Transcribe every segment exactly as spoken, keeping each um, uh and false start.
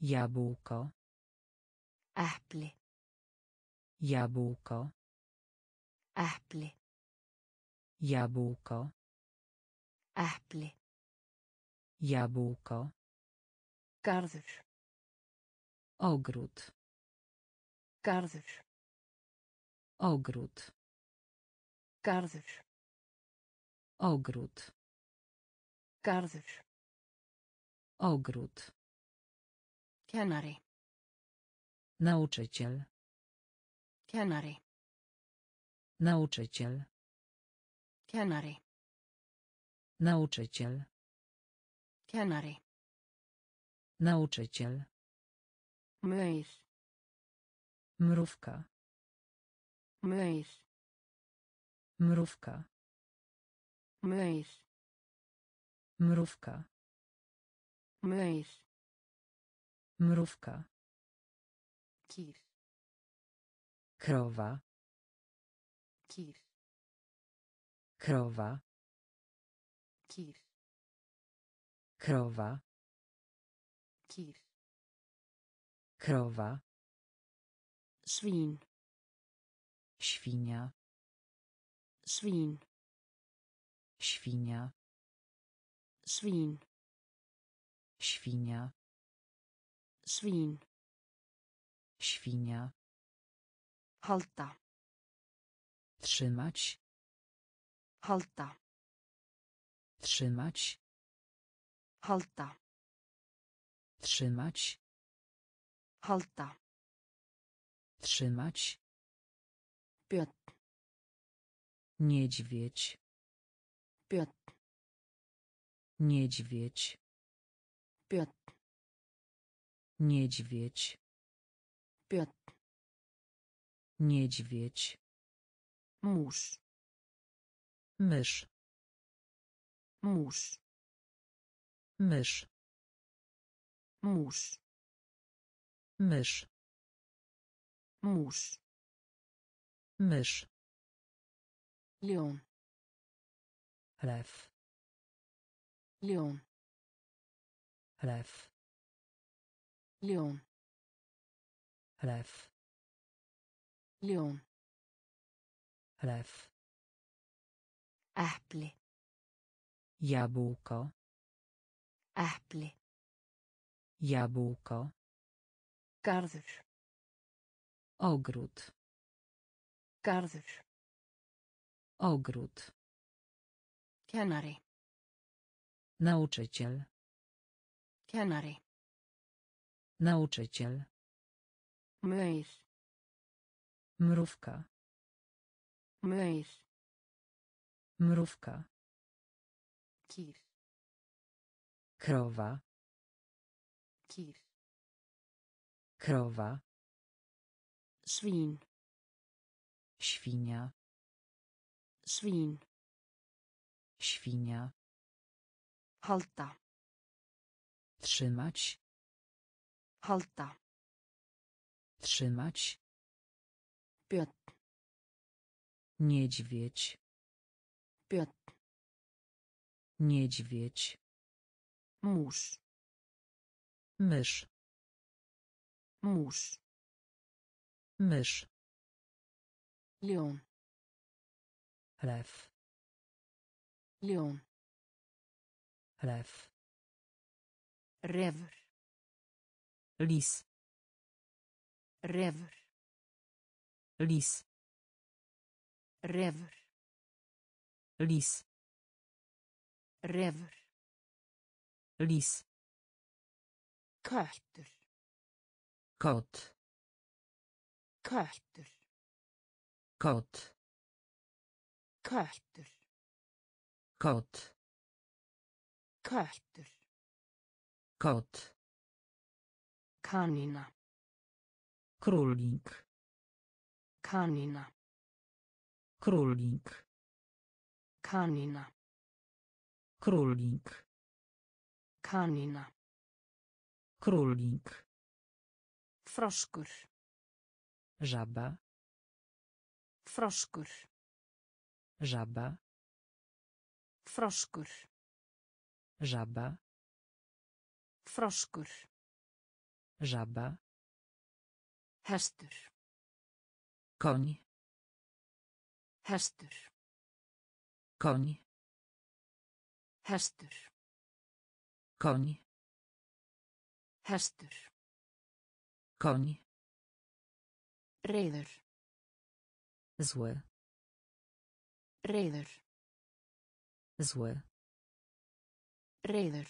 Jabłko. Äpple. Jabłko. Äpple. Jabłko. Äpple. Jabłko. Garður. Ogród. Garður. Ogród. Garður. Ogród. Garður. Ogród. Kenary. Nauczyciel. Kenary. Nauczyciel. Kenary. Nauczyciel. Kenary. Nauczyciel. Mysz. Mrówka. Mysz. Mrówka. Mysz. Mrówka. Mysz. Mrówka. Kir. Krowa. Kir. Krowa. Kir. Krowa. Kir. Krowa. Świn. Świnia. Świn. Świnia. Świn. Świnia. Świn. Świnia. Halta. Trzymać. Halta. Trzymać. Halta. Trzymać. Halta. Trzymać. Piotr. Niedźwiedź. Piotr. Niedźwiedź. Piotr. Niedźwiedź. Piotr. Niedźwiedź. Mórz. Mysz. Mórz. Mysz. Mórz. Mysz. Mórz. Mysz. Leon. Lew. Leon. Lew. Leon. Lew. Leon. Lew. Äpple. Jabłko. Äpple. Jabłko. Garður. Ogród. Garður. Ogród. Kenary. Nauczyciel. Kenary. Nauczyciel. Mysz. Mrówka. Mysz. Mrówka. Kir. Krowa. Kir. Krowa. Świn. Świnia. Świn. Świnia. Halta. Trzymać. Halta. Trzymać. Piotr. Niedźwiedź. Piotr. Niedźwiedź. Mórz. Mysz. Mórz. Mysz. Leon. Lew. Leon. Lew. Rewr. Lis. Rewr. Lis. Rewr. Lis. Rewr. Lis. Köttur. Kot. Köttur. Kot. Köttur. Kot. Köttur. Kot. Kanina. Królik. Kanina. Królik. Kanina. Królik. Kanina. Królik. Froskur. Żaba. Froskur. Żaba. Froskur. Żaba. Froskur. Żaba. Hestur. Koń. Hestur. Koń. Hestur. Koń. Hestur. Koń. Reiður. Zły. Reiður. Zły. Reiður.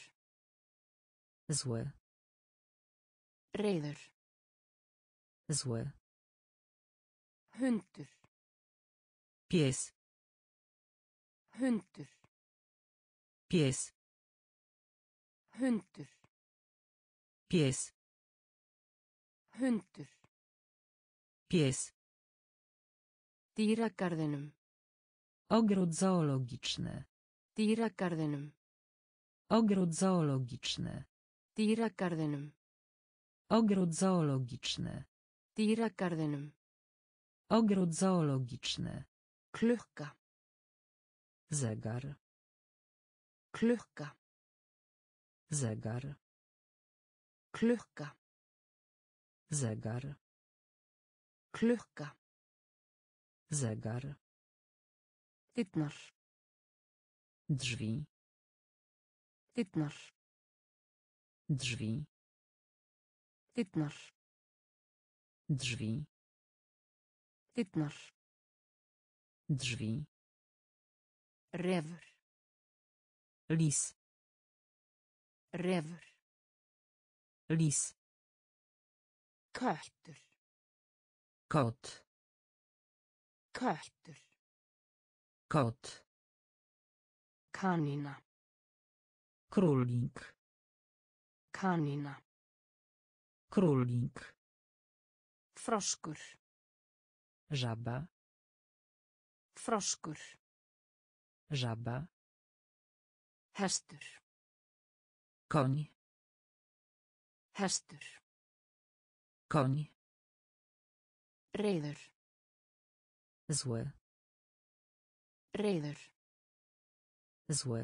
Zły. Reiður. Zły. Hundur. Pies. Hundur. Pies. Hundur. Pies. Hundur. Pies. Dýragarðinum. Ogród zoologiczny. Dýragarðinum. Ogród zoologiczny. Dýragarðinum. Ogród zoologiczny. Dýragarðinum. Ogród zoologiczny. Klukka. Zegar. Klukka. Zegar. Klukka. Zegar. Klukka. Zegar. Dyrnar. Drzwi. Dyrnar. Drzwi. Dyrnar. Drzwi. Dyrnar. Drzwi. Rewr. Lis. Rewr. Lis. Köttur. Kot. Köttur. Kot. Kanina. Królik. Kanina. Królik. Froskur. Żaba. Froskur. Żaba. Hestur. Koń. Hestur. Koń. Reiður. Zły. Reiður. Zły.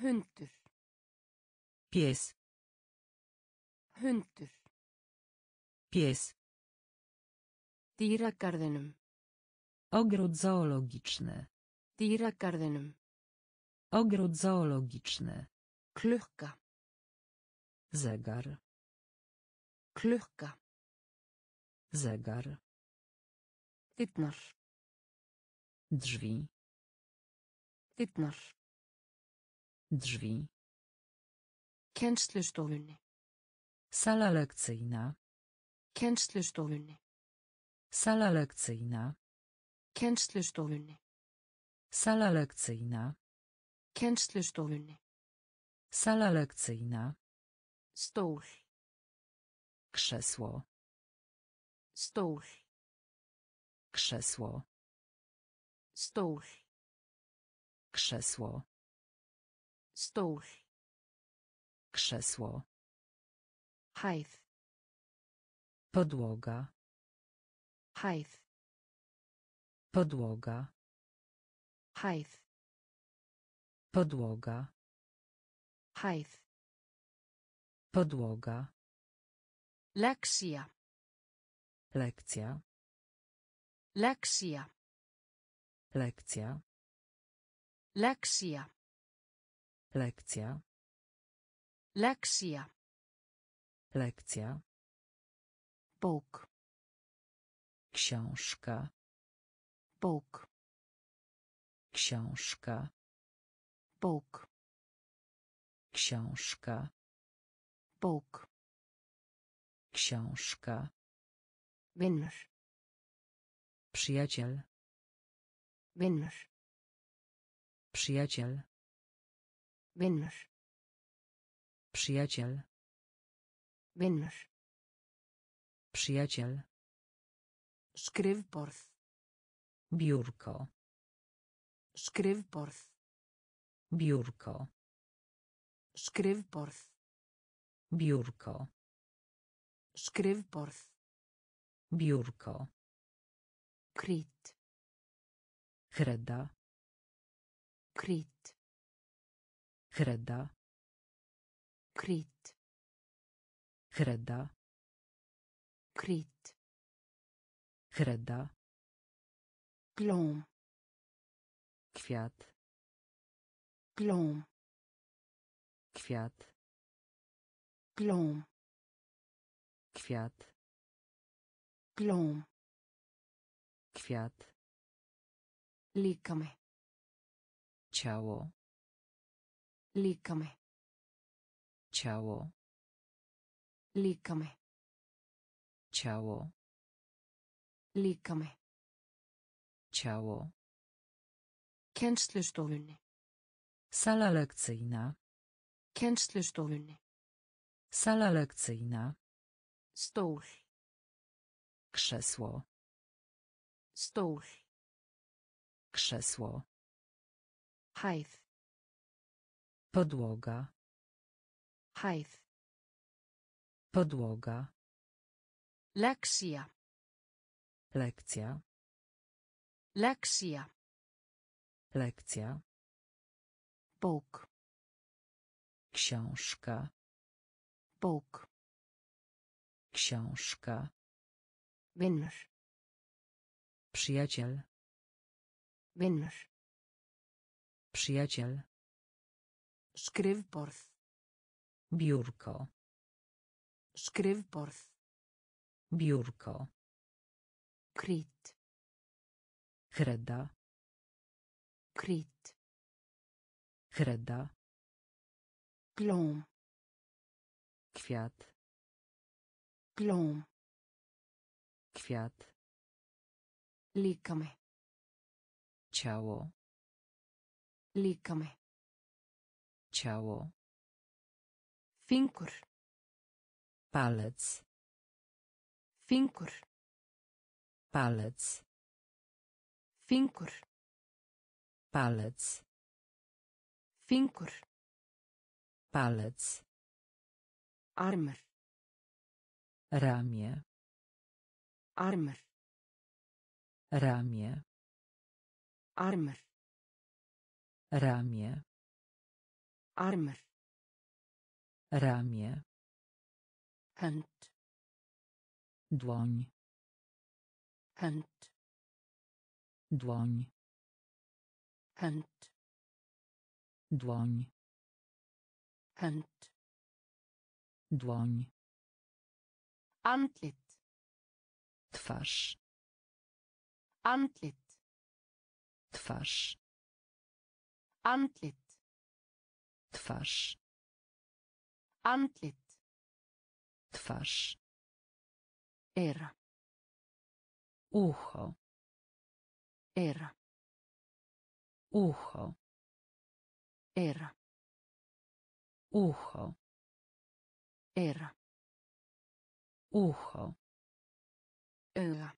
Hundur. Pies. Hundur. Pies. Dýragarðinum. Ogród zoologiczny. Dýragarðinum. Ogród zoologiczny. Klukka. Zegar. Klukka. Zegar. Dyrnar. Drzwi. Dyrnar. Drzwi. Kennslustofunni. Sala lekcyjna. Kennslustofunni. Sala lekcyjna. Kennslustofunni. Sala lekcyjna. Kennslustofunni. Sala lekcyjna. Stół. Krzesło. Stół. Krzesło. Stół. Krzesło. Stół. Krzesło. Hajf. Podłoga. Hajf. Podłoga. Hajf. Podłoga. Hajf. Podłoga. Lekcja. Lekcja. Lekcja. Lekcja. Lekcja. Lekcja. Lekcja. Lekcja. Bóg. Książka. Bóg. Książka. Bóg. Książka. Bóg. Książka. Vinur. Przyjaciel. Vinur. Przyjaciel. Vinur. Przyjaciel. Vinur. Przyjaciel. Skrifborð. Biurko. Skrifborð. Biurko. Skrifborð. Biurko. Skrifborð. Biurko. Krit. Kreda. Krit. Kreda. Krit. Krydda. Kryt. Krydda. Glom. Kwiat. Glom. Kwiat. Glom. Kwiat. Glom. Kwiat. Likame. Ciało. Likame. Ciało. Likame. Ciało. Likame. Ciało. Kennslustofune. Sala lekcyjna. Kennslustofune. Sala lekcyjna. Stół. Krzesło. Stół. Krzesło. Hajf. Podłoga. Hajf. Podłoga. Lekcja. Lekcja. Lekcja. Lekcja. Bóg. Książka. Bóg. Książka. Winner. Przyjaciel. Winner. Przyjaciel. Skrivborð. Biurko. Skrivborð. Biurko. Kryt. Kreda. Kryt. Kreda. Glom. Kwiat. Glom. Kwiat. Likame. Ciało. Likame. Ciało. Finkur. Palec. Finkur. Palec. Finkur. Palec. Finkur. Palec. Armer. Ramię. Armer. Ramię. Armer. Ramię. Armer. Ramię. Hand. Dłoń. Hand. Dłoń. Hand. Dłoń. Hand. Dłoń. Antlit. Twarz. Antlit. Twarz. Antlit. Twarz. Antlit. Twarz. Era. Ucho. Era. Ucho. Era. Ucho. Era. Ucho. Era.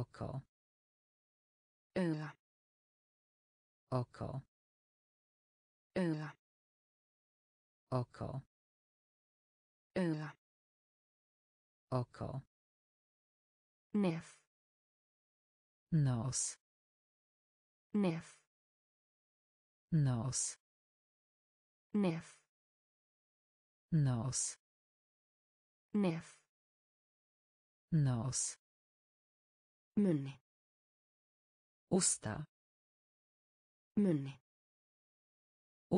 Oko. Era. Oko. Era. Oko. Era. Oko. Nef. Nos. Nef. Nos. Nef. Nos. Nef. Nos. Munni. Usta. Munni.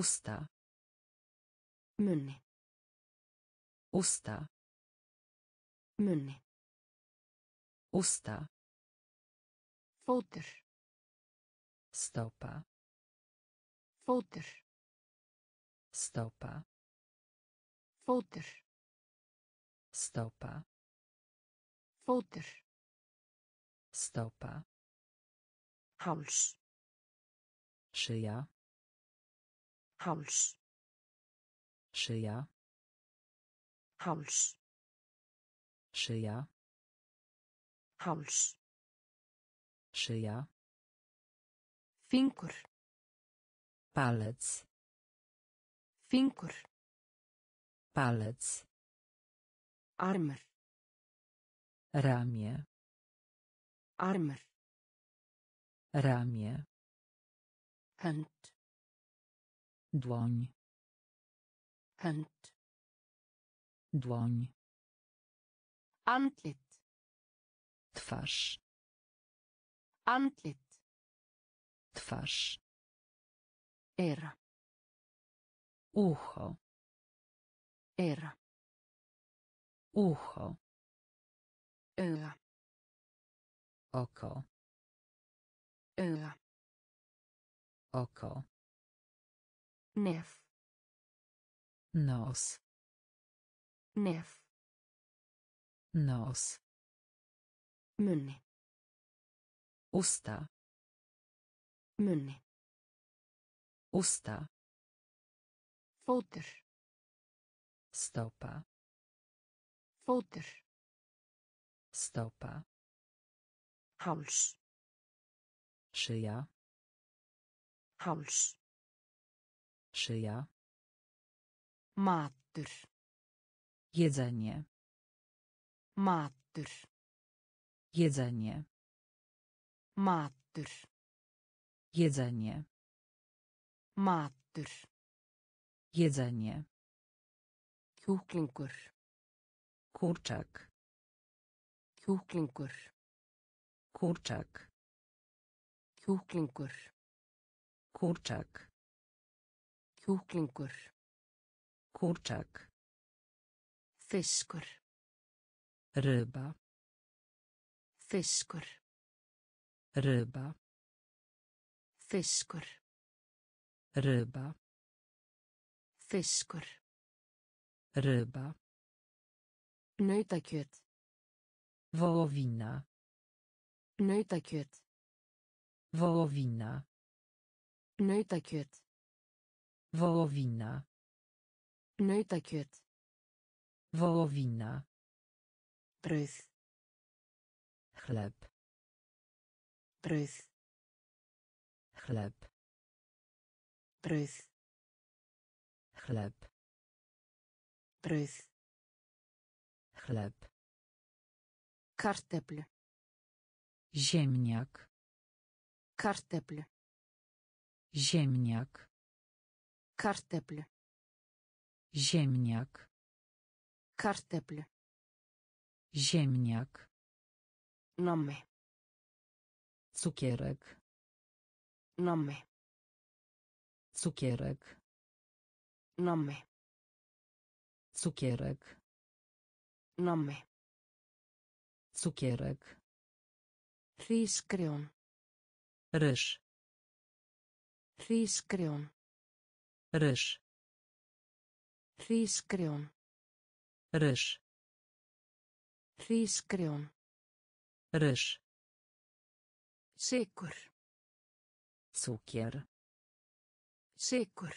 Usta. Munni. Usta. Munni. Usta. Fótur. Stopa. Fótur. Stopa. Fótur. Stopa. Fótur. Stopa. Háls. Szyja. Háls. Szyja. Háls. Szyja. Háls. Szyja. Finkur. Palec. Finkur. Palec. Armer. Ramię. Armer. Ramię. Hand. Dłoń. Hand. Dłoń. Antlit. Twarz. Antlit. Twarz. Era. Ucho. Era. Ucho. Era. Oko. Era. Oko. Nef. Nos. Nef. Nos. Munni. Usta. Munni. Usta. Fótur. Stopa. Fótur. Stopa. Háls. Szyja. Háls. Szyja. Matur. Jedzenie. Matur. Jedzenie. Matur. Jedzenie. Matur. Jedzenie. Kjúklingur. Kurczak. Kjúklingur. Kurczak. Kjúklingur. Kurczak. Kjúklingur. Kurczak. Fiskur. Ryba. Fiskur. Ryba. Fiskur. Ryba. Fiskur. Ryba. Nautakjöt. Wołowina. Nautakjöt. Wołowina. Nautakjöt. Wołowina. Nautakjöt. Wołowina. Bröd. Chleb. Bröd. Chleb. Bröd. Chleb. Bröd. Chleb. Kartofle. Ziemniak. Kartofle. Ziemniak. Kartofle. Ziemniak. Kartofle. Ziemniak. Nome. Cukierek. Nome. Cukierek. Nome. Cukierek. Nome. Cukierek. Riskrion. Ryż. Riskrion. Ryż. Riskrion. Ryż. Riskrion. Ryż. Sykur. Cukier. Sykur.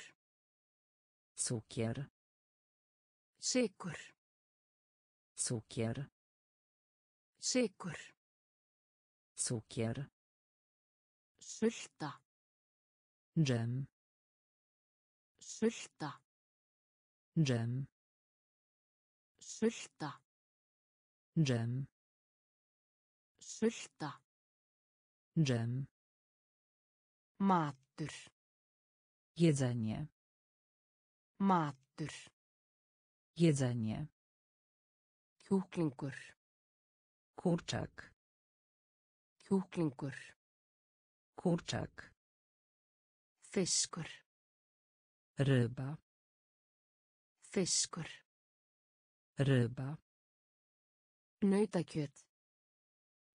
Cukier. Sykur. Cukier. Sykur. Cukier. Sylta. Dżem. Sylta. Dżem. Sylta. Dżem. Sylta. Dżem. Matur. Jedzenie. Matur. Jedzenie. Kjúklingur. Kurczak. Kjúklingur. Kurczak. Fiskur. Ryba. Fiskur. Ryba. Nautakjöt.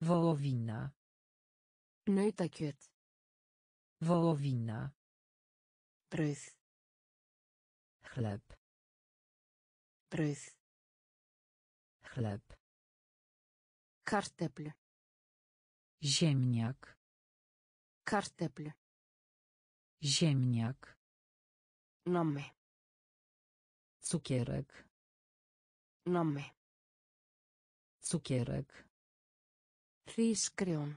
Wołowina. Nautakjöt. Wołowina. Bröd. Chleb. Bröd. Chleb. Kartofle. Ziemniak. Kartofle. Ziemniak. Nome. Cukierek. Nome. Cukierek. Riskrion.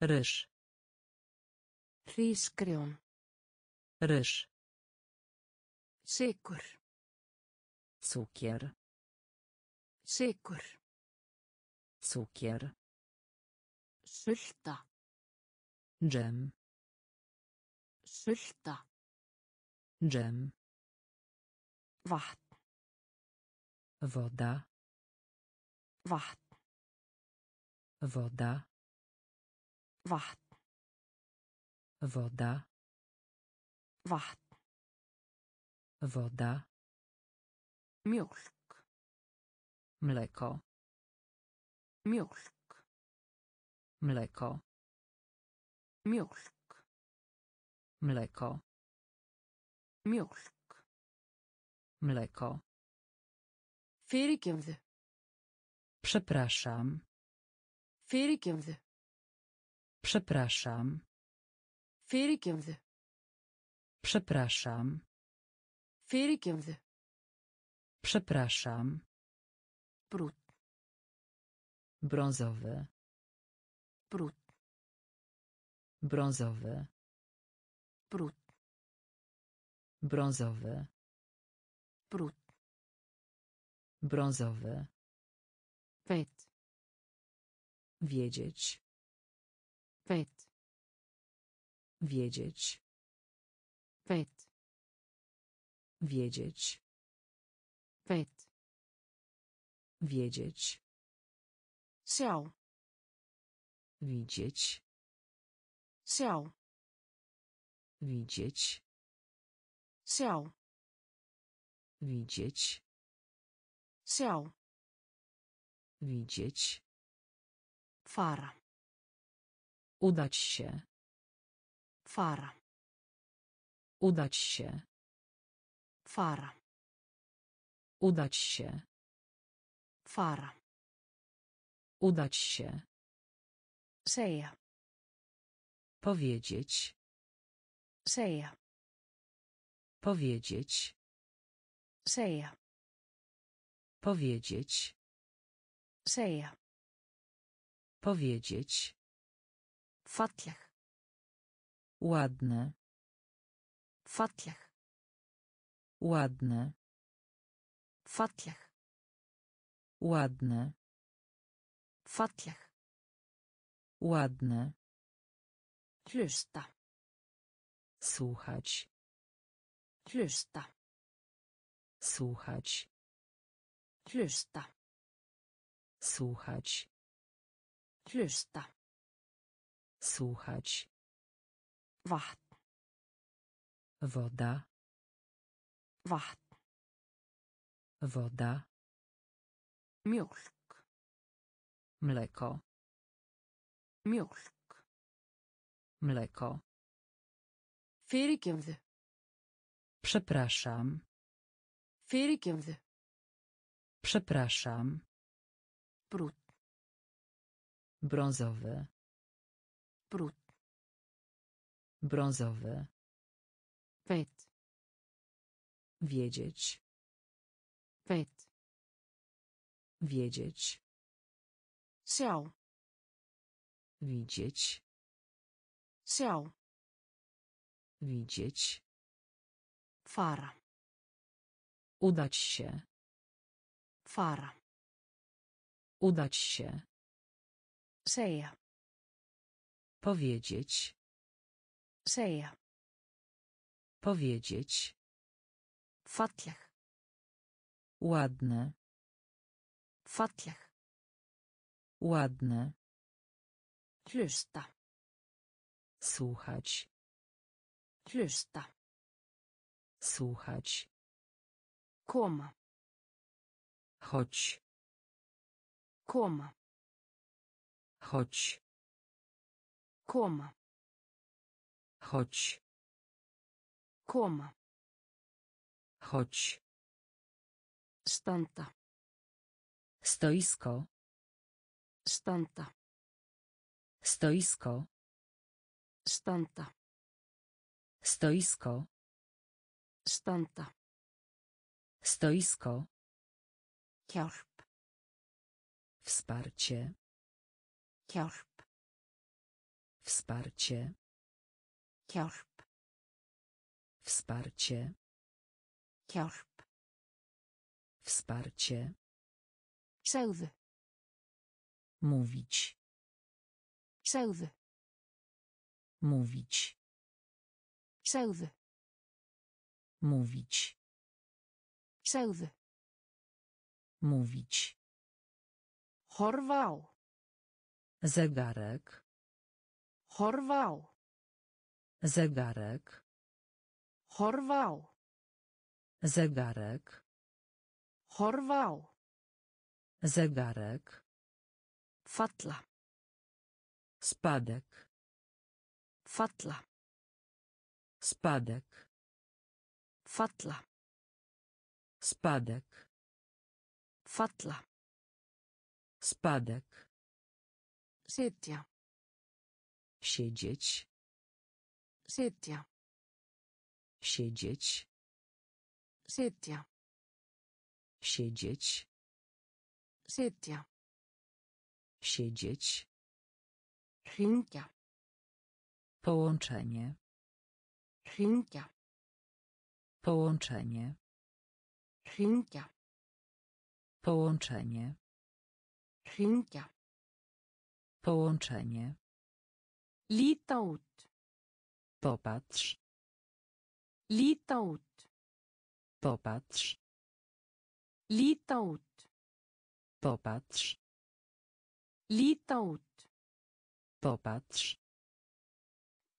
Ryż. Riskrion. Ryż. Sykur. Cukier. Sykur. Cukier. Sylta. Dżem. Sylta. Dżem. Wacht. Woda. Wacht. Woda. Wacht. Woda. Wacht. Woda. Mjölk. Mleko. Mjölk. Mleko. Mjölk. Mleko. Mjölk. Mleko. Fyrirgefðu. Przepraszam. Fyrirgefðu. Przepraszam. Fyrirgefðu. Przepraszam. Fyrirgefðu. Przepraszam. Brud. Brązowy. Brud. Brązowy. Brud. Brązowy. Brud. Brązowy. Pet. Wiedzieć. Pet. Wiedzieć. Pet. Wiedzieć. Pet. Wiedzieć. Siał. Widzieć. Siał. Widzieć. Siał. Widzieć. Siał. Widzieć. Fara. Udać się. Fara. Udać się. Fara. Udać się. Fara. Udać się. Seja. Powiedzieć. Seja. Powiedzieć. Seja. Powiedzieć. Seja. Powiedzieć. Fatlech. Ładne. Fatlech. Ładne. Fatlech. Ładne. Fatlech. Ładne. Klusta. Słuchać. Klusta. Słuchać. Klusta. Słuchać. Klusta. Słuchać. Wacht. Woda. Wacht. Woda. Mjölk. Mleko. Mjölk. Mleko. Fyrirgefðu. Przepraszam. Fyrirgefðu. Przepraszam. Brud. Brązowy. Brud. Brązowy. Pet. Wiedzieć. Pet. Wiedzieć. Siał. Widzieć. Siał. Widzieć. Fara. Udać się. Fara. Udać się. Seja. Powiedzieć. Seja. Powiedzieć. Fatlech. Ładne. Fatlech. Ładne. Klusta. Słuchać. Klusta. Słuchać. Koma. Chodź. Koma. Chodź. Koma. Chodź. Koma. Chodź. Stanta. Stoisko. Stanta. Stoisko. Stanta. Stoisko. Stanta. Stoisko. Hjälp. Wsparcie. Hjälp. Wsparcie. Hjälp. Wsparcie. Hjälp. Wsparcie. Segðu. Mówić. Segðu. Mówić. Segðu. Mówić. Segðu. Mówić. Horwał. Zegarek. Horwał. Zegarek. Horwał. Zegarek. Horwał. Zegarek. Fatla. Spadek. Fatla. Spadek. Fatla. Spadek. Fatla. Spadek. Sietia. Siedzieć. Sietia. Siedzieć. Sietia. Siedzieć. Sietia. Siedzieć. Hinka. Połączenie. Hinka. Połączenie. Hinka. Połączenie. Hinka. Połączenie. Litaut. Popatrz. Litaut. Popatrz. Litaut. Popatrz. Litaut. Popatrz.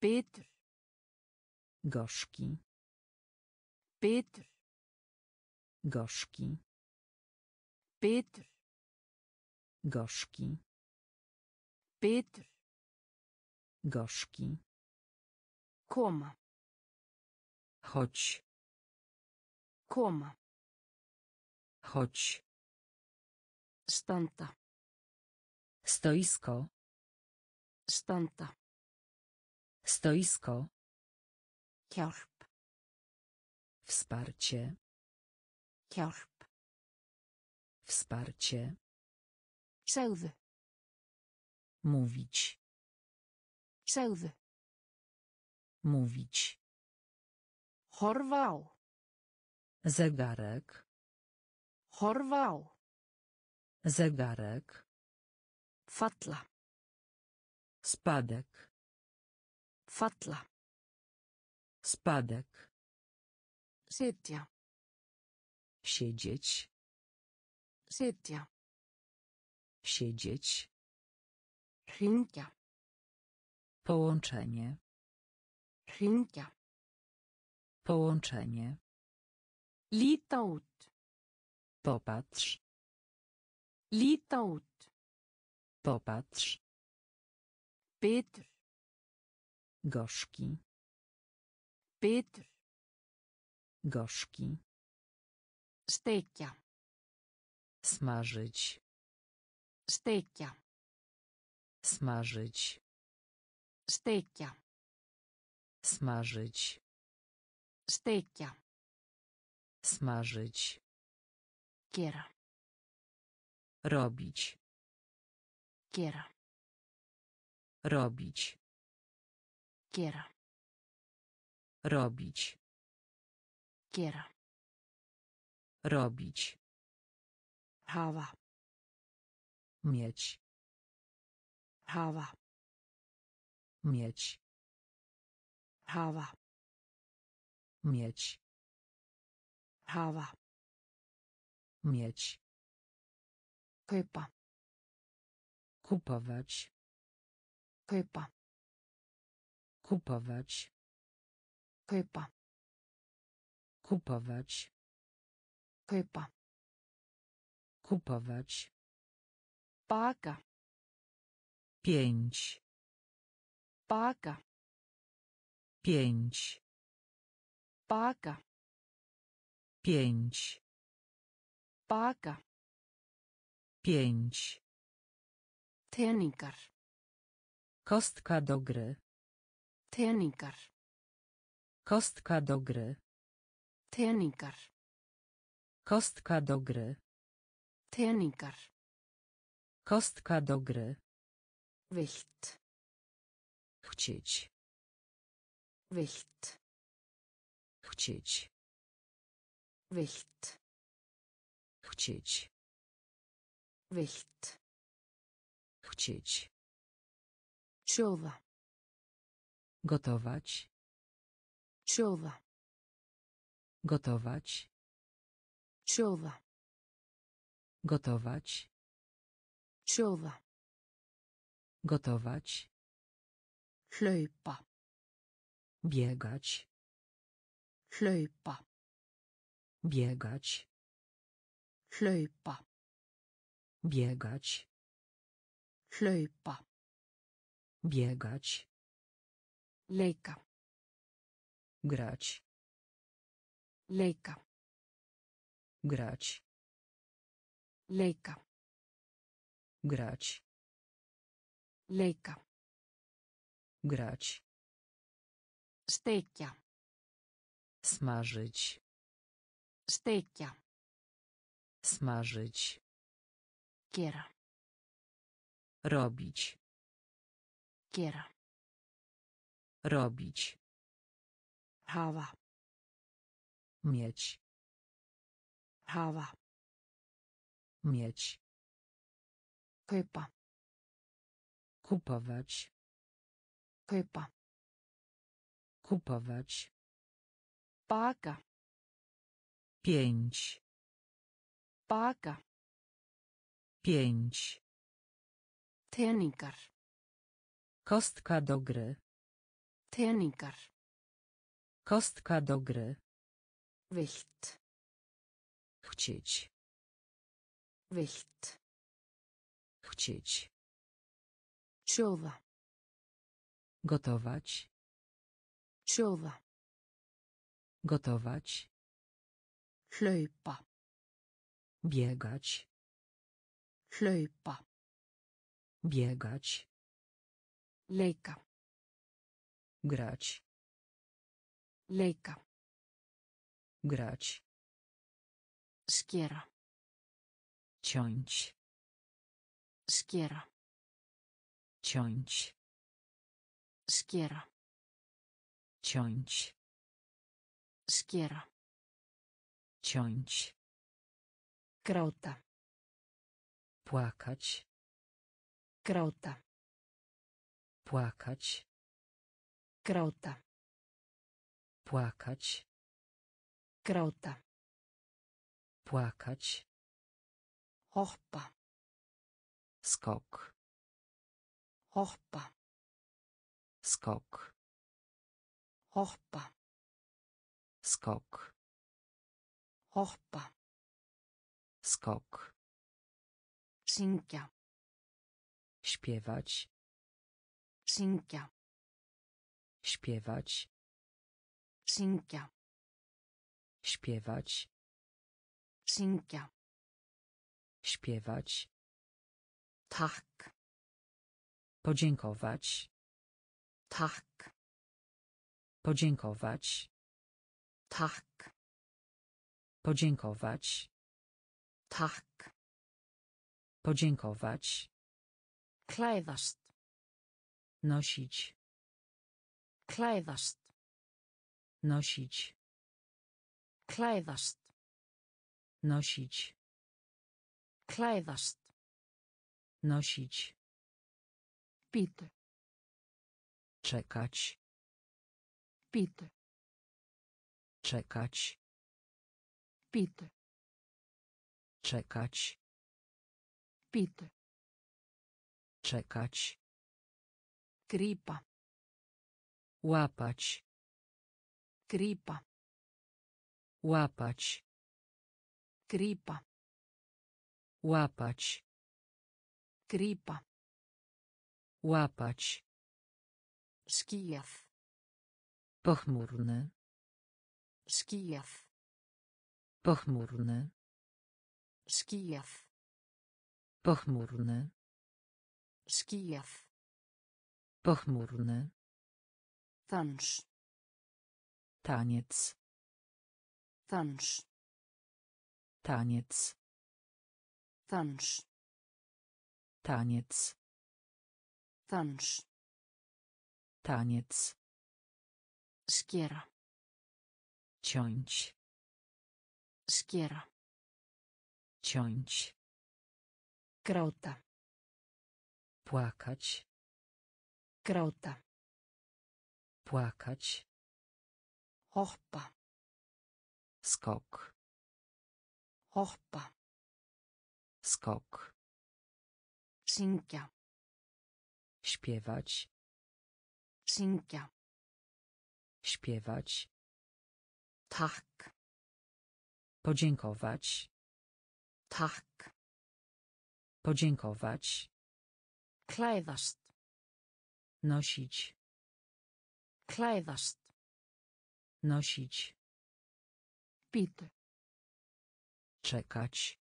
Petr. Gorzki. Petr. Gorzki. Petr. Gorzki. Petr. Gorzki. Koma. Chodź. Koma. Chodź. Stanta. Stoisko. Stanta. Stoisko. Kjorp. Wsparcie. Kjorp. Wsparcie. Sauwy. Mówić. Sauwy. Mówić. Horwał. Zegarek. Horwał. Zegarek. Fatla. Spadek. Fatla. Spadek. Sietia. Siedzieć. Sietia. Siedzieć. Hinka. Połączenie. Hinka. Połączenie. Litaut. Popatrz. Litaut. Popatrz. Petr. Gorzki. Petr. Gorzki. Stekia. Smażyć. Stekia. Smażyć. Stekia. Smażyć. Stekia. Smażyć. Kiera. Robić. Kiera. Robić. Kiera. Robić. Kiera. Robić. Hawa. Mieć. Hawa. Mieć. Hawa. Mieć. Hawa. Mieć. Kupa. Kupować. Kupa. Kupować. Kupa. Kupować. Kupa. Kupować. Paka. Pięć. Paka. Pięć. Paka. Pięć. Paka. Pięć. Tenikar. Kostka do gry. Tenikar. Kostka do gry. Tenikar. Kostka do gry. Tenikar. Kostka do gry. Wicht. Chcieć. Wicht. Chcieć. Wicht. Chcieć. Wicht. Chcieć. Ciowa. Gotować. Ciowa. Gotować. Ciowa. Gotować. Czoła. Gotować. Flöjpa. Biegać. Flöjpa. Biegać. Flöjpa. Biegać. Flöjpa. Biegać. Lejka. Grać. Lejka. Grać. Lejka. Grać. Lejka. Grać. Stejkia. Smażyć. Stejkia. Smażyć. Kiera. Robić. Kiera. Robić. Hawa. Mieć. Hawa. Mieć. Kupa. Kupować. Kupa. Kupować. Paka. Pięć. Paka. Pięć. Teningar. Kostka do gry. Teningar. Kostka do gry. Wilt. Chcieć. Wilt. Chcieć. Czoła. Gotować. Czoła. Gotować. Flöjpa. Biegać. Flöjpa. Biegać. Lejka. Grać. Lejka. Grać. Skiera. Ciąć. Skiera. Ciąć. Skiera. Ciąć. Skiera. Ciąć. Krauta. Płakać. Krauta. Płakać. Krauta. Płakać. Krauta. Płakać. Hoppa. Skok. Hoppa. Skok. Hoppa. Skok. Hoppa. Skok. Synka. Śpiewać. Synka. Śpiewać. Synka. Śpiewać. Synka. Śpiewać. Tak. Podziękować. Tak. Podziękować. Tak. Podziękować. Tak. Podziękować. Klæðast. Nosić. Klæðast. Nosić. Klæðast. Nosić. Klæðast. Nosić. Pity. Czekać. Pity. Czekać. Pity. Czekać. Pity. Czekać. Gripa. Łapać. Gripa. Łapać. Gripa. Łapać. Gripa. Łapać. Skijaw. Pochmurny. Skijaw. Pochmurny. Skijaw. Pochmurny. Skijaw. Pochmurny. Tanz. Taniec. Tanz. Taniec. Tanz. Taniec. Tanz. Taniec. Skiera. Ciąć. Skiera. Ciąć. Krauta. Płakać. Krauta. Płakać. Hoppa. Skok. Hoppa. skok, synka, śpiewać, synka, śpiewać, tak, podziękować, tak, podziękować, klæðast, nosić, klæðast, nosić, pity, czekać,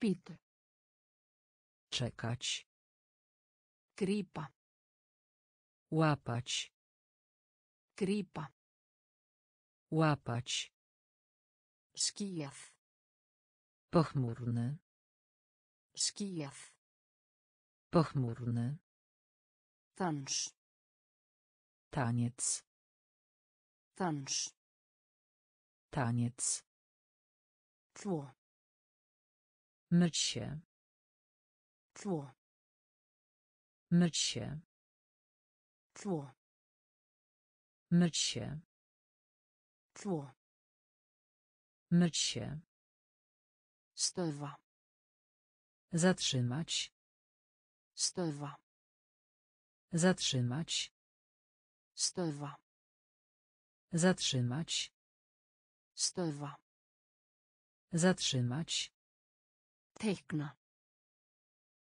pity, czekać, gripa, łapać, gripa, łapać, skijaf, pochmurny, skijaf, pochmurny, tanż, taniec, tanż, taniec, tło, myć się, tło, myć się, tło, myć się, tło, myć się, stöwa, zatrzymać, stöwa, zatrzymać, stöwa, zatrzymać, stöwa, zatrzymać, teckna,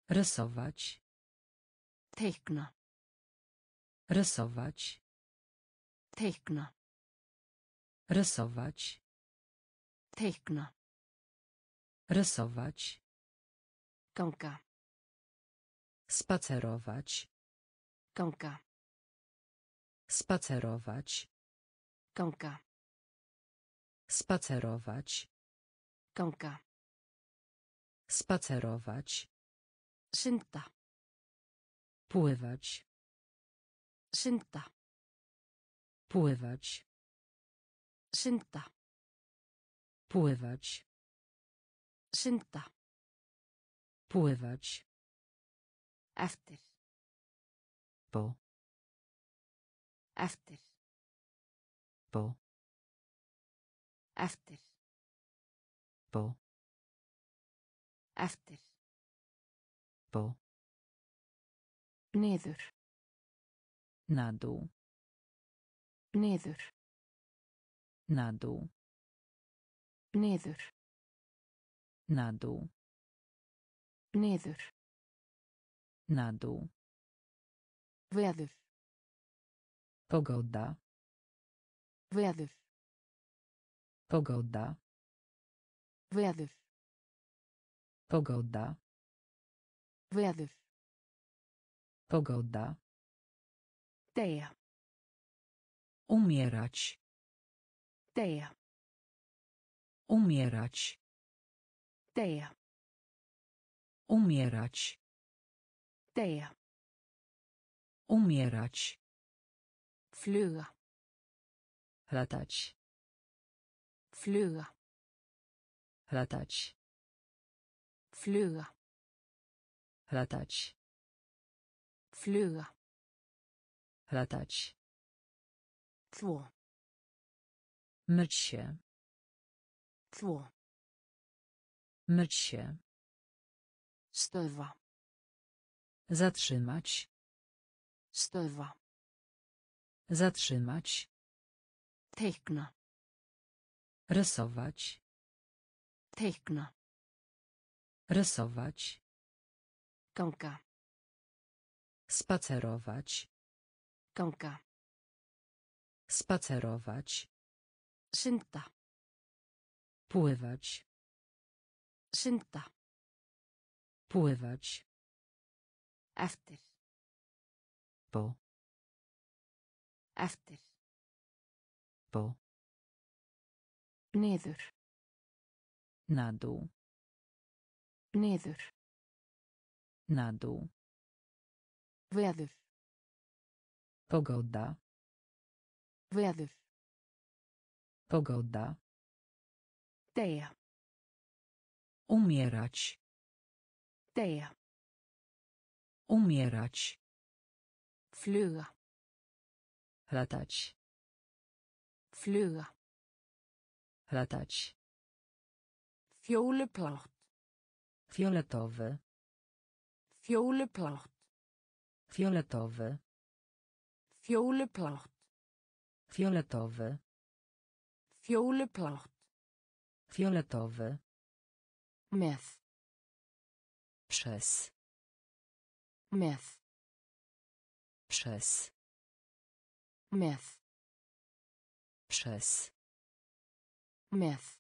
rysować, teckna, rysować, teckna, rysować, teckna, rysować, kąka, spacerować, kąka, spacerować, kąka, spacerować, kąka, spacerować, synta, pływać, synta, pływać, synta, pływać, synta, pływać, efter, po, efter, po, efter, po, efter, po, niður, na dół, niður, na dół, niður, na dół, niður, na dół, weður, pogoda, weður, pogoda, weður, pogoda, weður, pogoda, deja, umierać, deja, umierać, deja, umierać, deja, umierać, fluga, latać, fluga, latać, fluga, latać, fluga, latać, tło, myć się, tło, myć się, stöwa, zatrzymać, stöwa, zatrzymać, teckna, rysować, teckna, rysować, kąka, spacerować, kąka, spacerować, synta, pływać, synta, pływać, efter, po, efter, po, niður, na dół, niður, na dół, weður, pogoda, weður, pogoda, deja, umierać, deja, umierać, fluga, latać, fluga, latać, fjólublátt, Fioletowy. Fioleblond. Fioletowy. Fioleblond. Fioletowy. Fioleblond. Fioletowy. Meth. Przez. Meth. Przez. Meth. Przez. Meth.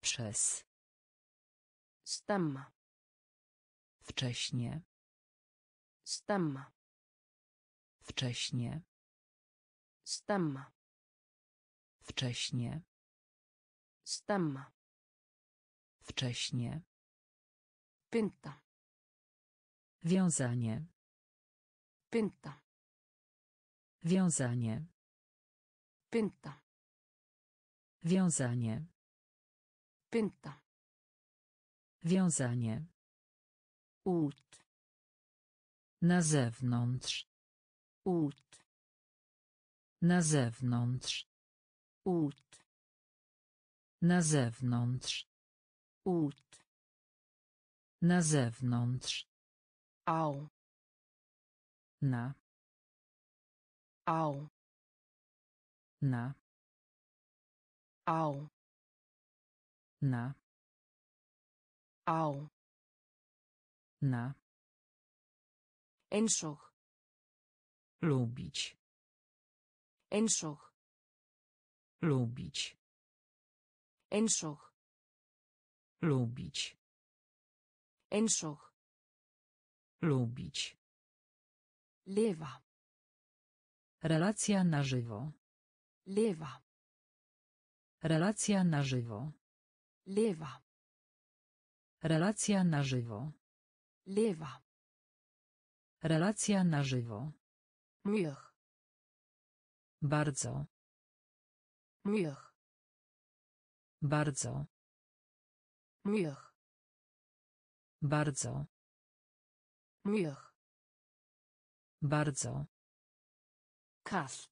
Przez. Stemma. Wcześnie. Stemma. Wcześnie. Stemma. Wcześnie. Stemma. Wcześnie. Pinta. Wiązanie. Pinta. Wiązanie. Pinta. Wiązanie. Pinta. Wiązanie. Ut. Na zewnątrz. Ut. Na zewnątrz. Ut. Na zewnątrz. Ut. Na zewnątrz. Au. Na. Au. Na. Au. Na. Au. Na. Enszoch. Lubić. Enszoch. Lubić. Enszoch. Lubić. Enszoch. Lubić. Lewa. Relacja na żywo. Lewa. Relacja na żywo. Lewa. Relacja na żywo. Lewa. Relacja na żywo. Mych. Bardzo. Mych. Bardzo. Mych. Bardzo. Mych. Bardzo. Kast.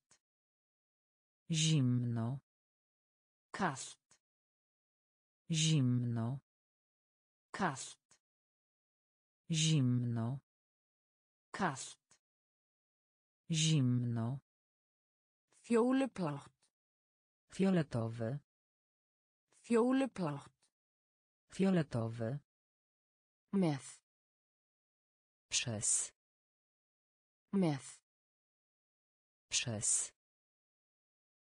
Zimno. Kast. Zimno. Kast. Zimno. Kast. Zimno. Fioleblond. Fioletowy. Fioleblond. Fioletowy. Meth. Przez. Meth. Przez.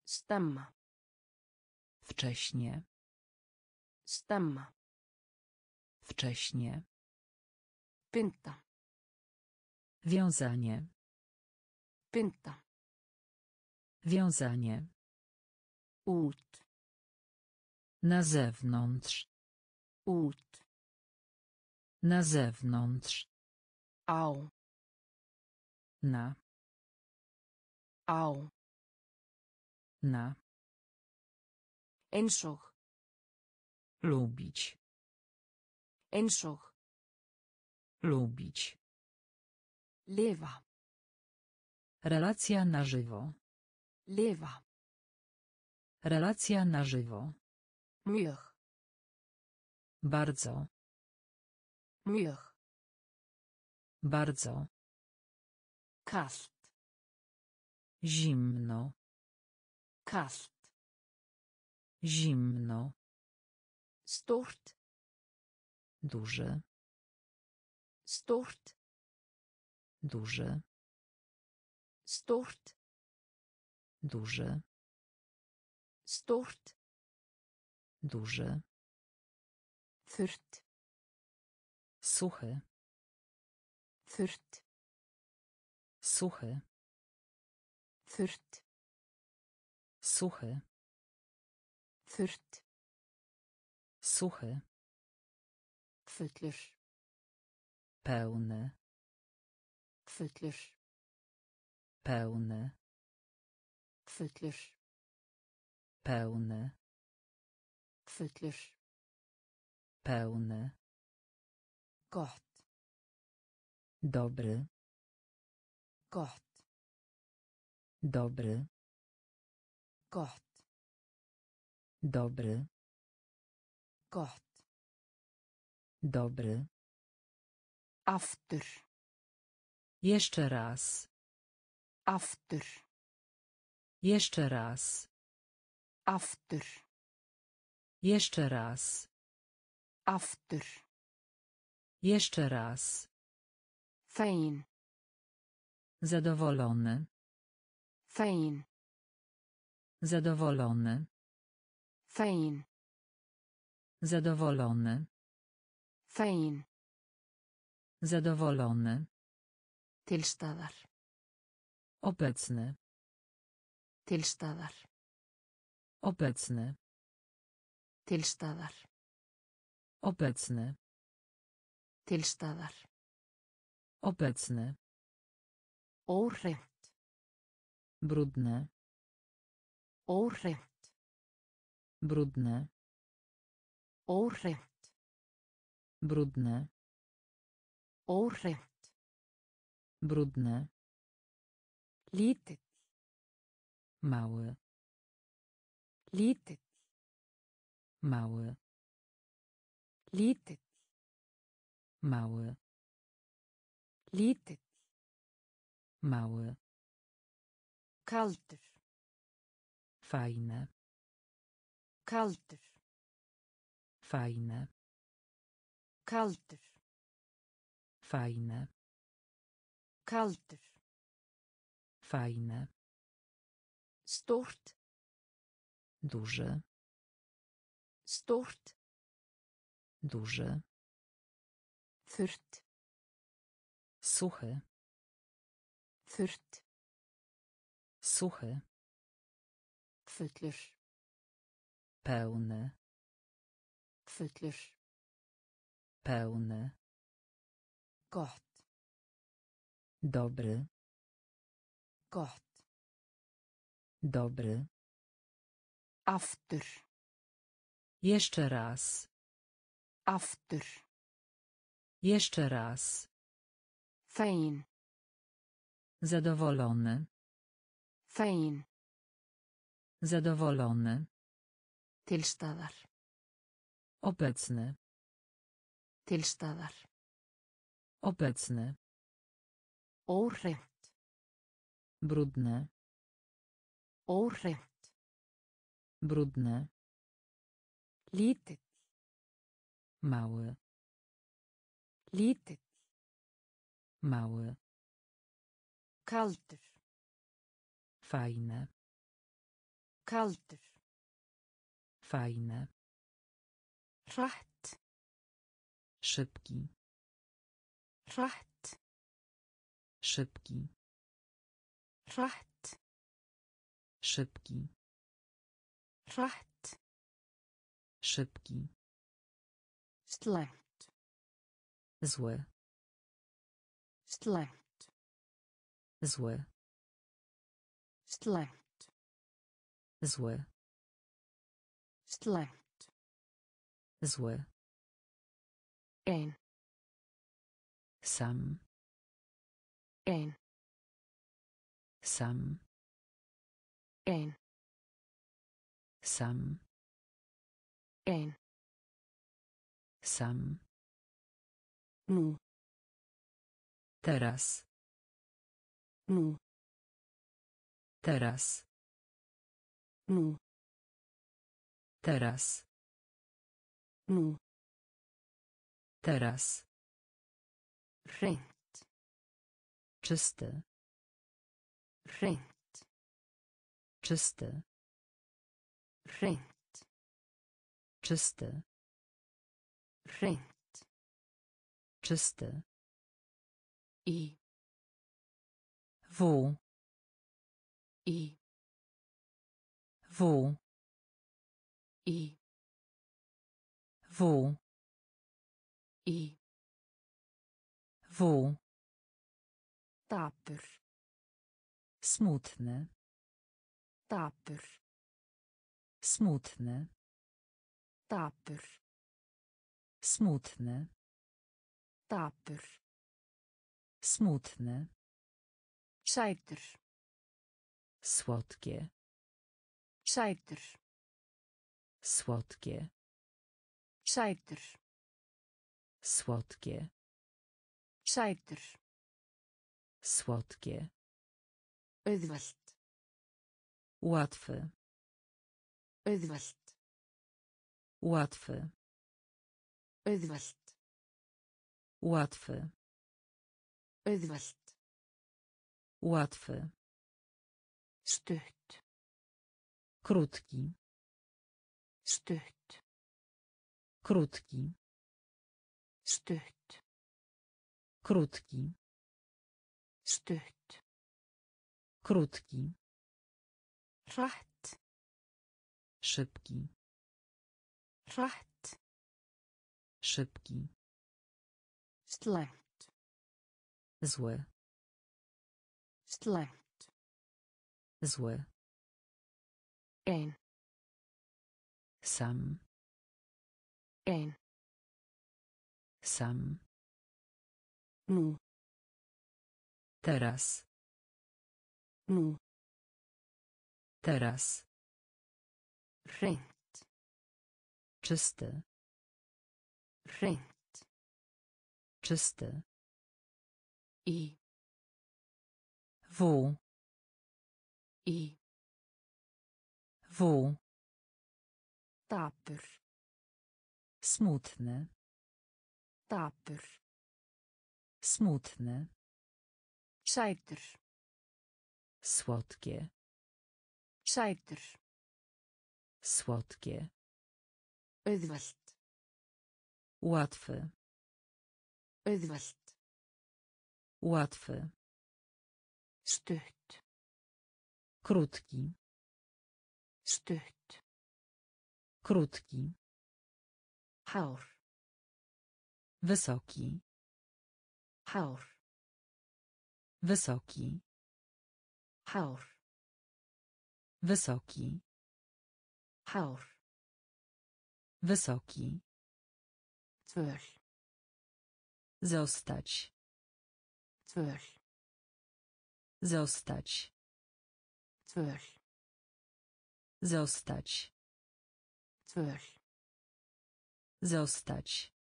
Stemma. Wcześnie. Stemma. Wcześnie. Pinta. Wiązanie. Pinta. Wiązanie. Ut. Na zewnątrz. Ut. Na zewnątrz. Au. Na. Au. Na. Enszoch. Lubić. Enszoch. Lubić. Lewa. Relacja na żywo. Lewa. Relacja na żywo. Mych. Bardzo. Mych. Bardzo. Kast. Zimno. Kast. Zimno. Stort. Duży. Stort. Duży. Stort. Duży. Stort. Duży. Thurt. Suchy. Thurt. Suchy. Thurt. Suchy. Thurt. Suchy. Fytler. Pełny. Fytler. Pełny. Fytler. Pełny. Fytler. Pełny. Gott. Dobry. Gott. Dobry. Gott. Dobry. Gott. Dobry. Aftur. Jeszcze raz. Aftur. Jeszcze raz. Aftur. Jeszcze raz. Aftur. Jeszcze raz. Fein. Zadowolony. Fein. Zadowolony. Fein. Zadowolony. Fein. Zadowolony. Til staðar. Obecny. Til staðar. Obecny. Til staðar. Obecny. Til staðar. Obecny. Óhreint. Brudne. Óhreint. Brudne. Óhreint. Brudne. Óhreint. Brudne. Lítill. Mały. Lítill. Mały. Lítill. Mały. Lítill. Mały. Kaldur. Fajne. Kaldur. Fajne. Kaldur. Fajne. Kaldur. Fajne. Stort. Duży. Stort. Duży. Thurt. Suchy. Thurt. Suchy. Fuller. Pełny. Fuller. Pełny. Gott. Dobry. Gott. Dobry. Aftur. Jeszcze raz. Aftur. Jeszcze raz. Fein. Zadowolony. Fein. Zadowolony. Til staðar. Obecny. Til staðar. Obecny. Óhreint. Brudne. Óhreint. Brudne. Lítill. Mały. Lítill. Mały. Kaldur. Fajne. Kaldur. Fajne. Hratt. Szybki. Hratt. Szybki. Hratt. Szybki. Hratt. Szybki. Slæmt. Zły. Slæmt. Zły. Slæmt. Zły. Slæmt. Zły. Ein. Sam. Ein. Sam. Ein. Sam. Ein. Sam. Nu. Teraz. Nu. Teraz. Nu. Teraz. Nu. Teraz. Rent. Czysty. Rent. Czysty. Rent. Czysty. Rent. Czysty. I. W. I. W. I. W. I. W. Tapur. Smutny. Tapur. Smutny. Tapur. Smutny. Tapur. Smutny. Sajter. Słodkie. Sajter. Słodkie. Sajter. Słodkie. Sætur. Słodkie. Auðvelt. Łatwy. Auðvelt. Łatwy. Auðvelt. Łatwy. Auðvelt. Łatwy. Stutt. Krótki. Stutt. Krótki. Stutt. Krótki. Stutt. Krótki. Hratt. Szybki. Hratt. Szybki. Slæmt. Zły. Slæmt. Zły. Ein. Sam. Ein. Sam. Nu. Teraz. Nu. Teraz. Rent. Czysty. Rent. Czysty. I. W. I. W. Tapr. Smutny. Tapr. Smutny. Sætur. Słodkie. Sætur. Słodkie. Auðvelt. Łatwy. Auðvelt. Łatwy. Stutt. Krótki. Stutt. Krótki. Hár. Wysoki. Hár. Wysoki. Hár. Wysoki. Hár. Wysoki. Zwölf. Zostać. Zwölf. Zostać. Zwölf. Zostać. Zwölf. Zostać.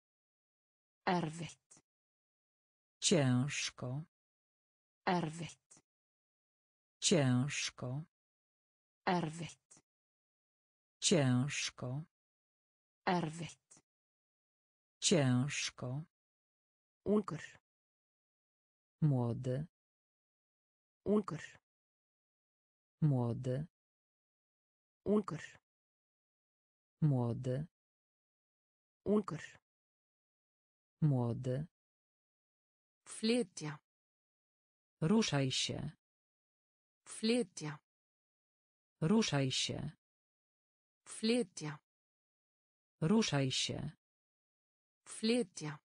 Erwitt. Ciężko. Erwitt. Ciężko. Erwitt. Ciężko. Erwitt. Ciężko. Unker. Młody. Unker. Młody. Unker. Młody. Unker. Młody. Flytja. Ruszaj się. Flytja. Ruszaj się. Flytja. Ruszaj się. Flytja.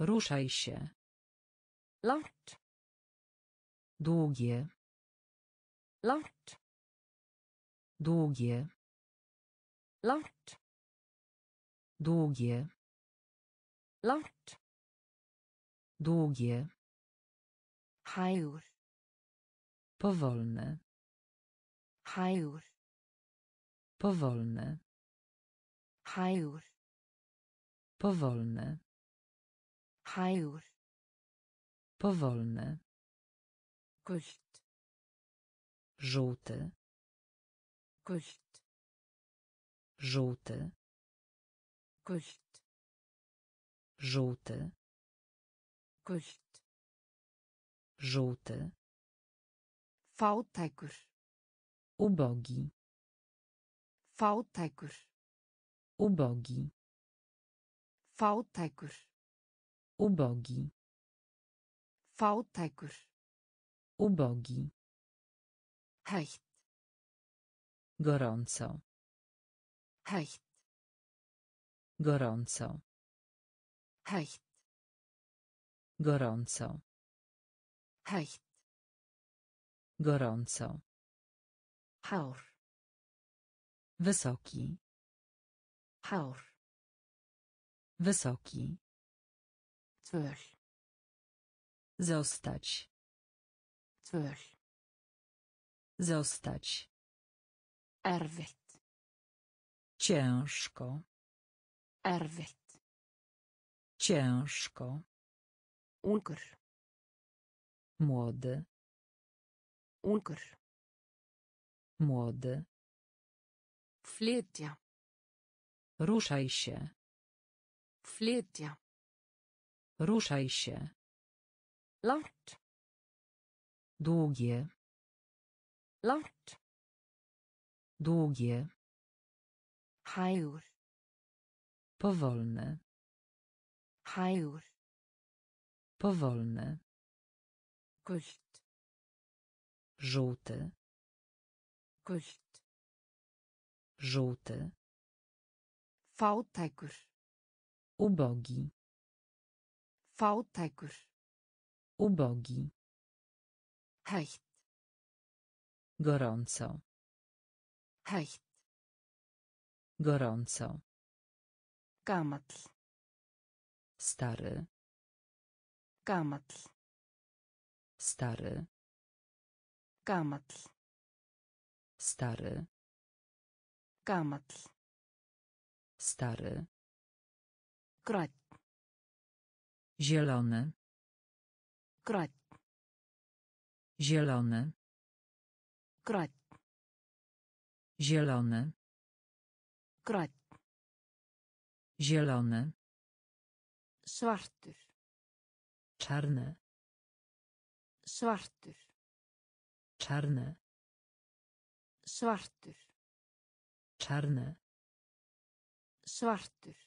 Ruszaj się. Langt. Długie. Langt. Długie. Langt. Długie. Langt. Długie. Hægur. Powolny. Hægur. Powolny. Hægur. Powolny. Hægur. Powolny. Gult. Żółty. Gult. Żółty. Gult. Żółty. Gult. Żółty. Fátækur. Ubogi. Fátækur. Ubogi. Fátækur. Ubogi. Fátækur. Ubogi. Heitt. Gorąco. Heitt. Gorąco. Heitt. Gorąco. Heitt. Gorąco. Hár. Wysoki. Hár. Wysoki. Zwölf. Zostać. Zwölf. Zostać. Erwitt. Ciężko. Erwitt. Ciężko. Unker. Młody. Unker. Młody. Flytja. Ruszaj się. Flytja. Ruszaj się. Lart. Długie. Lart. Długie. Hajur. Powolne. Hajur. Powolne. Kult. Żółty. Kult. Żółty. Fałtekur. Ubogi. Fałtekur. Ubogi. Hecht. Gorąco. Hecht. Gorąco. Gamatl. Stary. Gamatl. Stary. Gamatl. Stary. Gamatl. Stary. Grać. Zielony. Grać. Zielony. Grać. Zielony. Grać. Zielony. Svartur. Czarny. Svartur. Czarny. Svartur. Czarny. Svartur.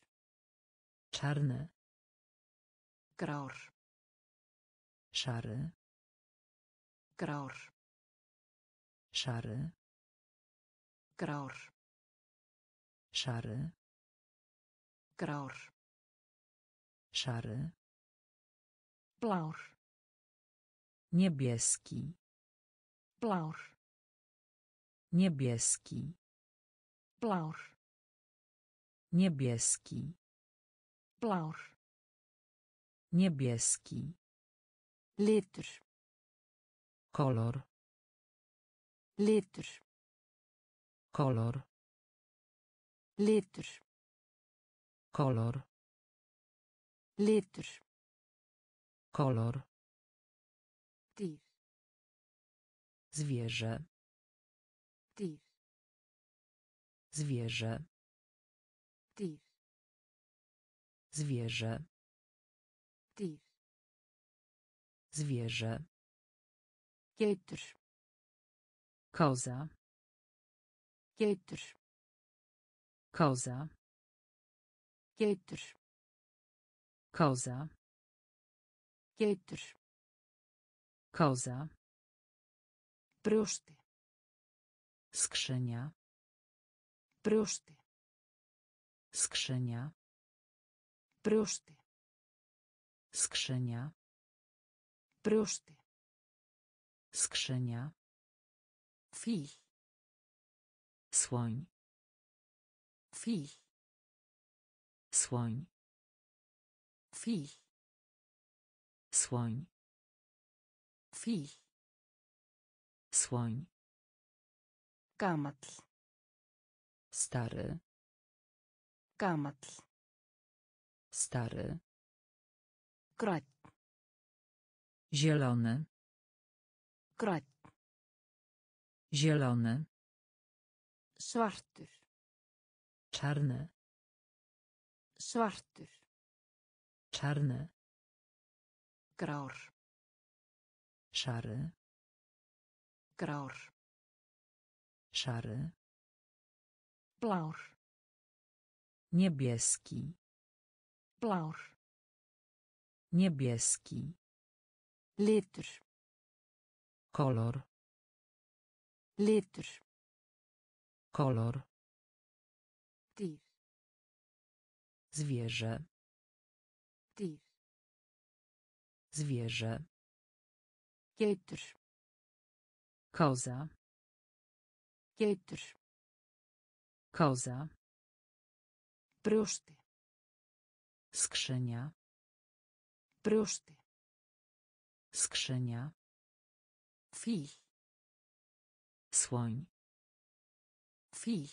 Czarny. Graur. Szary. Graur. Szary. Graur. Szary. Graur. Szary. Blaur. Niebieski. Blaur. Niebieski. Blaur. Niebieski. Blaur. Niebieski. Litur. Kolor. Litur. Kolor. Litur. Kolor. Litur. Kolor. Dyr. Zwierzę. Dyr. Zwierzę. Dyr. Zwierzę. Dyr. Zwierzę. Getur. Koza. Getur. Koza. Getur. Koza. Getur. Koza. Brösty. Skrzynia. Brösty. Skrzynia. Brösty. Skrzynia. Brösty. Skrzynia. Fil. Słoń. Fil. Słoń. Fil. Słoń. Fil. Słoń. Gamatl. Stary. Gamatl. Stary. Grać. Zielony. Grać. Zielony. Svartur. Czarny. Svartur. Czarny. Graur. Szary. Graur. Szary. Blaur. Niebieski. Blaur. Niebieski. Litur. Kolor. Litur. Kolor. Dyr. Zwierzę. Dyr. Zwierzę. Getur. Koza. Getur. Koza. Brösty. Skrzynia. Brösty. Skrzynia. Fil. Słoń. Fil.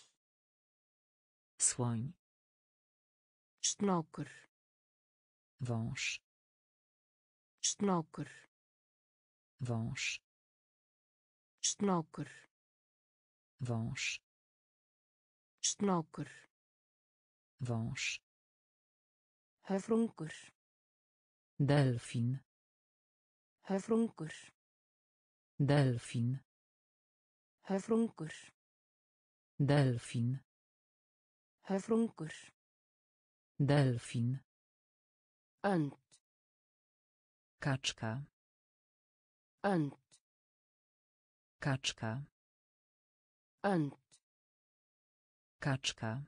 Słoń. Sznokur. Wąż. Snoker. Wąż. Snoker. Wąż. Snoker. Wąż. Höfrungur. Delfin. Höfrungur. Delfin. Höfrungur. Delfin. Höfrungur. Delfin. Ant. Kaczka. Ant. Kaczka. Ant. Kaczka.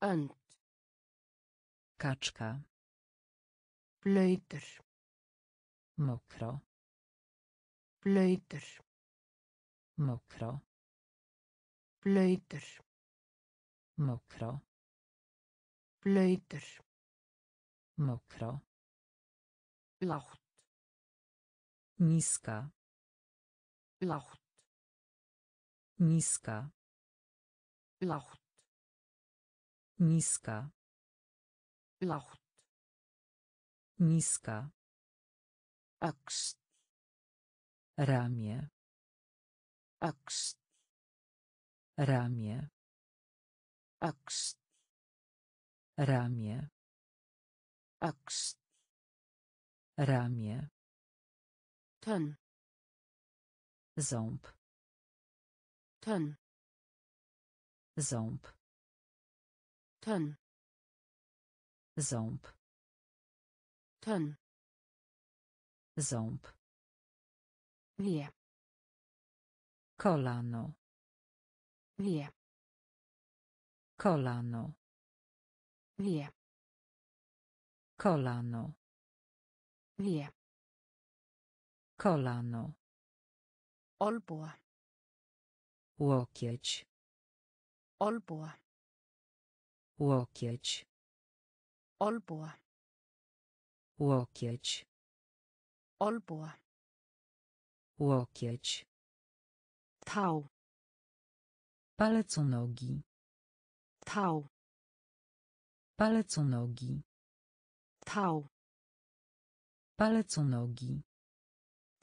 Ant. Kaczka. Blöjter. Mokro. Blöjter. Mokro. Blöjter. Mokro. Blöjter. Mokro. Lágt. Niska. Lágt. Niska. Lágt. Niska. Lágt. Niska. Axt. Ramię. Axt. Ramię. Axt. Ramię. Axt. Ramię. Ten. Ząb. Ten. Ząb. Ten. Ząb. Ten. Ząb. Wie. Kolano. Wie. Kolano. Wie. Kolano. Wie. Kolano. Olboa. Łokieć. Olboa. Łokieć. Olboa. Łokieć. Olboa. Łokieć. Tał. Palec u nogi. Tał. Palec u nogi. Tał. Palec u nogi.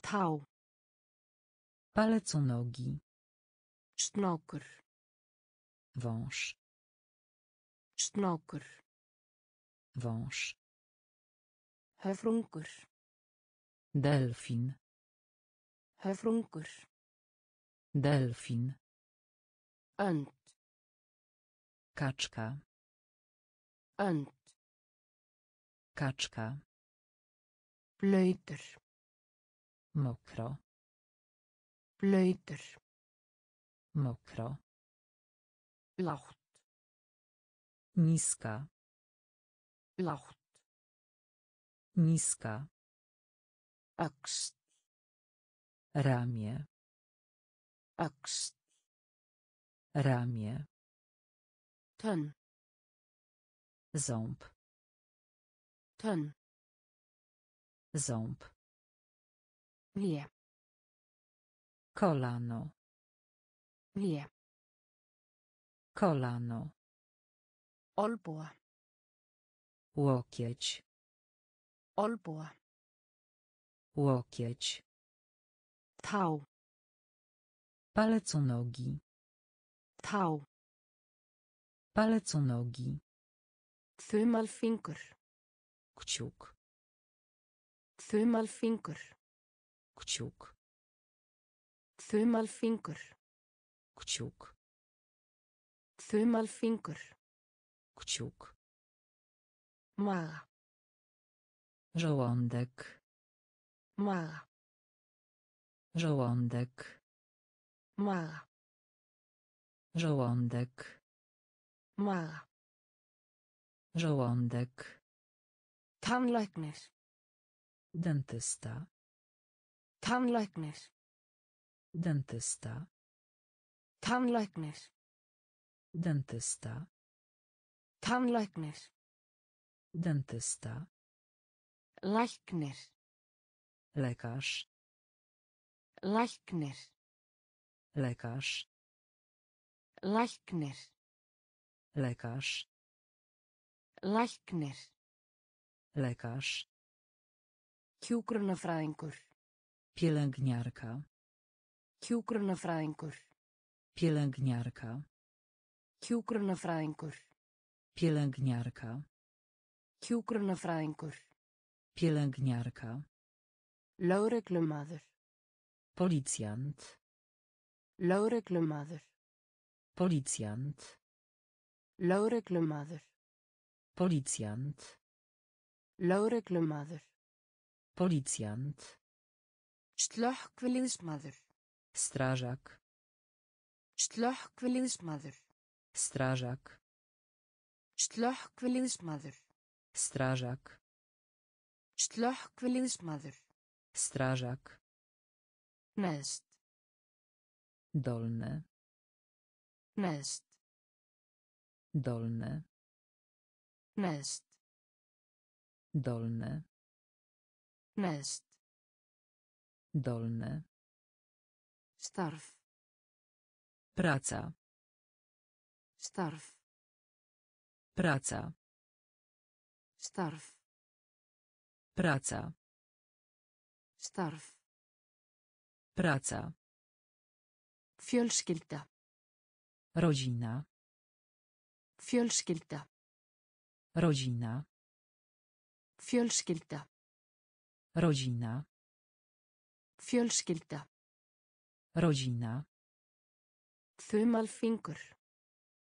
Tał. Palec u nogi. Snoker. Wąż. Snoker. Wąż. Höfrungur. Delfin. Höfrungur. Delfin. Ant. Kaczka. Ant. Kaczka. Blöjter. Mokro. Blöjter. Mokro. Lágt. Niska. Lágt. Niska. Axt. Ramię. Axt. Ramię. Ten. Ząb. Ten. Ząb. Wie. Kolano. Wie. Kolano. Olboa. Łokieć. Olboa. Łokieć. Tał. Palec u nogi. Tał. Palec u nogi. Thumalfingur. Kciuk. Thumalfingur. Kciuk. Thumalfingur. Kciuk. Thumalfingur. Kciuk. Maga. Żołądek. Maga. Żołądek. Maga. Żołądek. Maga. Żołądek. Tandlæknir. Dentysta. Tandlæknir. Dentysta. Tandlæknir. Dentysta. Tandlæknir. Dentysta. Læknir. Lekarz. Læknir. Lekarz. Læknir. Lekarz. Læknir. Lekarz. Hjúkrunarfræðingur. Pielęgniarka. Hjúkrunarfræðingur. Pielęgniarka. Hjúkrunarfræðingur. Pielęgniarka. Hjúkrunarfræðingur. Pielęgniarka. Lögreglumaður. Policjant. Lögreglumaður. Policjant. Lögreglumaður. Policjant. Lögreglumaður. Policjant. Slökkviliðsmaður. Strażak. Slökkviliðsmaður. Strażak. Slökkviliðsmaður. Strażak. Slökkviliðsmaður. Strażak. Nest. Dolne. Nest. Dolne. Nest. Dolne. Nest. Dolne. Starf. Praca. Starf. Praca. Starf. Praca. Starf. Praca. Fjölskylda. Rodzina. Fjölskylda. Rodzina. Fjölskylda. Rodzina. Fjölskylda. Rodzina. Þumalfingur.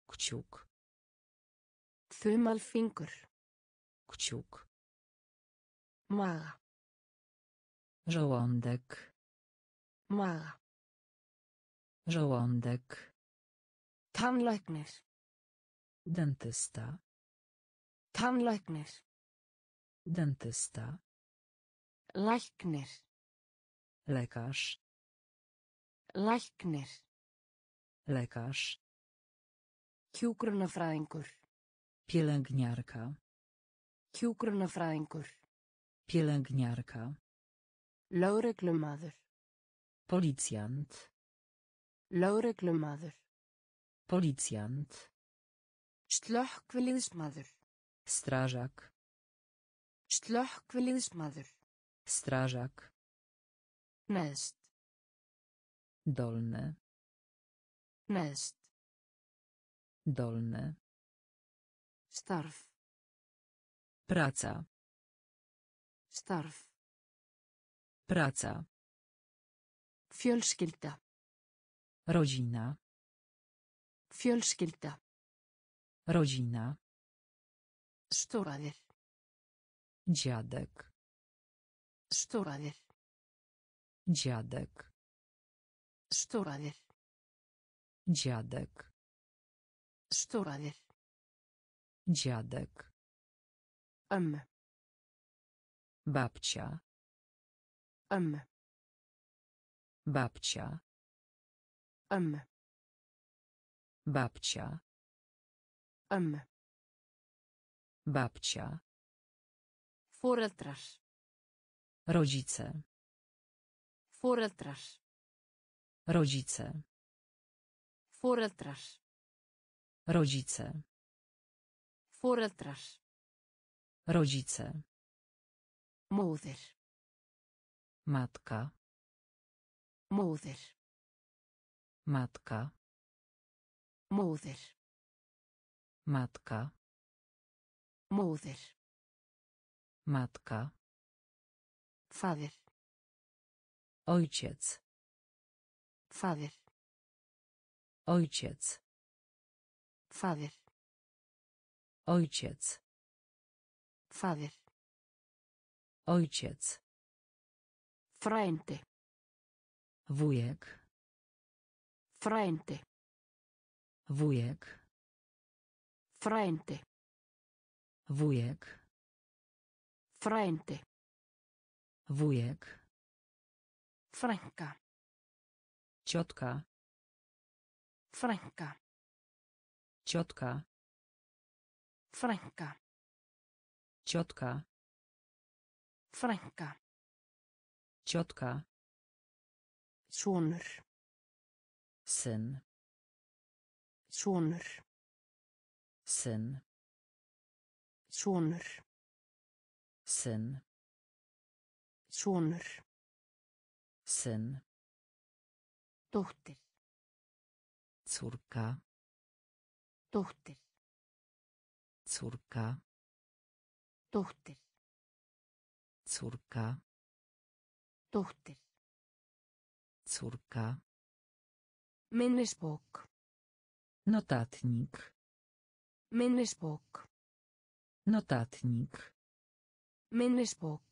Kciuk. Þumalfingur. Kciuk. Maga. Żołądek. Maga. Żołądek. Tannleiknir. Dentysta. Tannleiknir. Dentysta. Læknir. Lekarz. Læknir. Lekarz. Hjúkrunarfræðingur. Pielęgniarka. Hjúkrunarfræðingur. Pielęgniarka. Lögreglumaður. Policjant. Lögreglumaður. Policjant. Slökkviliðsmaður. Strażak. Slökkviliðsmaður. Strażak. Nest. Dolne. Nest. Dolne. Starf. Praca. Starf. Praca. Fjölskylda. Rodzina. Fjölskylda. Rodzina. Stóraðir. Dziadek. Stóraðir. Dziadek. Stóraðir. Dziadek. Stóraðir. Dziadek. Ömmu. Babcia. Ömmu. Babcia. Ömmu. Babcia. Ömmu. Babcia. Foreldrar. Rodzice. Foreldrar. Rodzice. Foreldrar. Rodzice. Foreldrar. Rodzice. Móðir. Matka. Móðir. Matka. Móðir. Matka. Móðir. Matka. Faðir. Ojciec. Faðir. Ojciec. Faðir. Ojciec. Faðir. Ojciec. Frente. Wujek. Frente. Wujek. Frente. Wujek. Frente. Wujek. Franka. Ciotka. Franka. Ciotka. Franka. Ciotka. Franka. Ciotka. Sonur. Syn. Sonur. Syn. Sonur. syn, sonur, syn, dóttir, córka, dóttir, córka, dóttir, córka, dóttir, córka, minnisbók, notatnik, minnisbók, notatnik, minnisbók,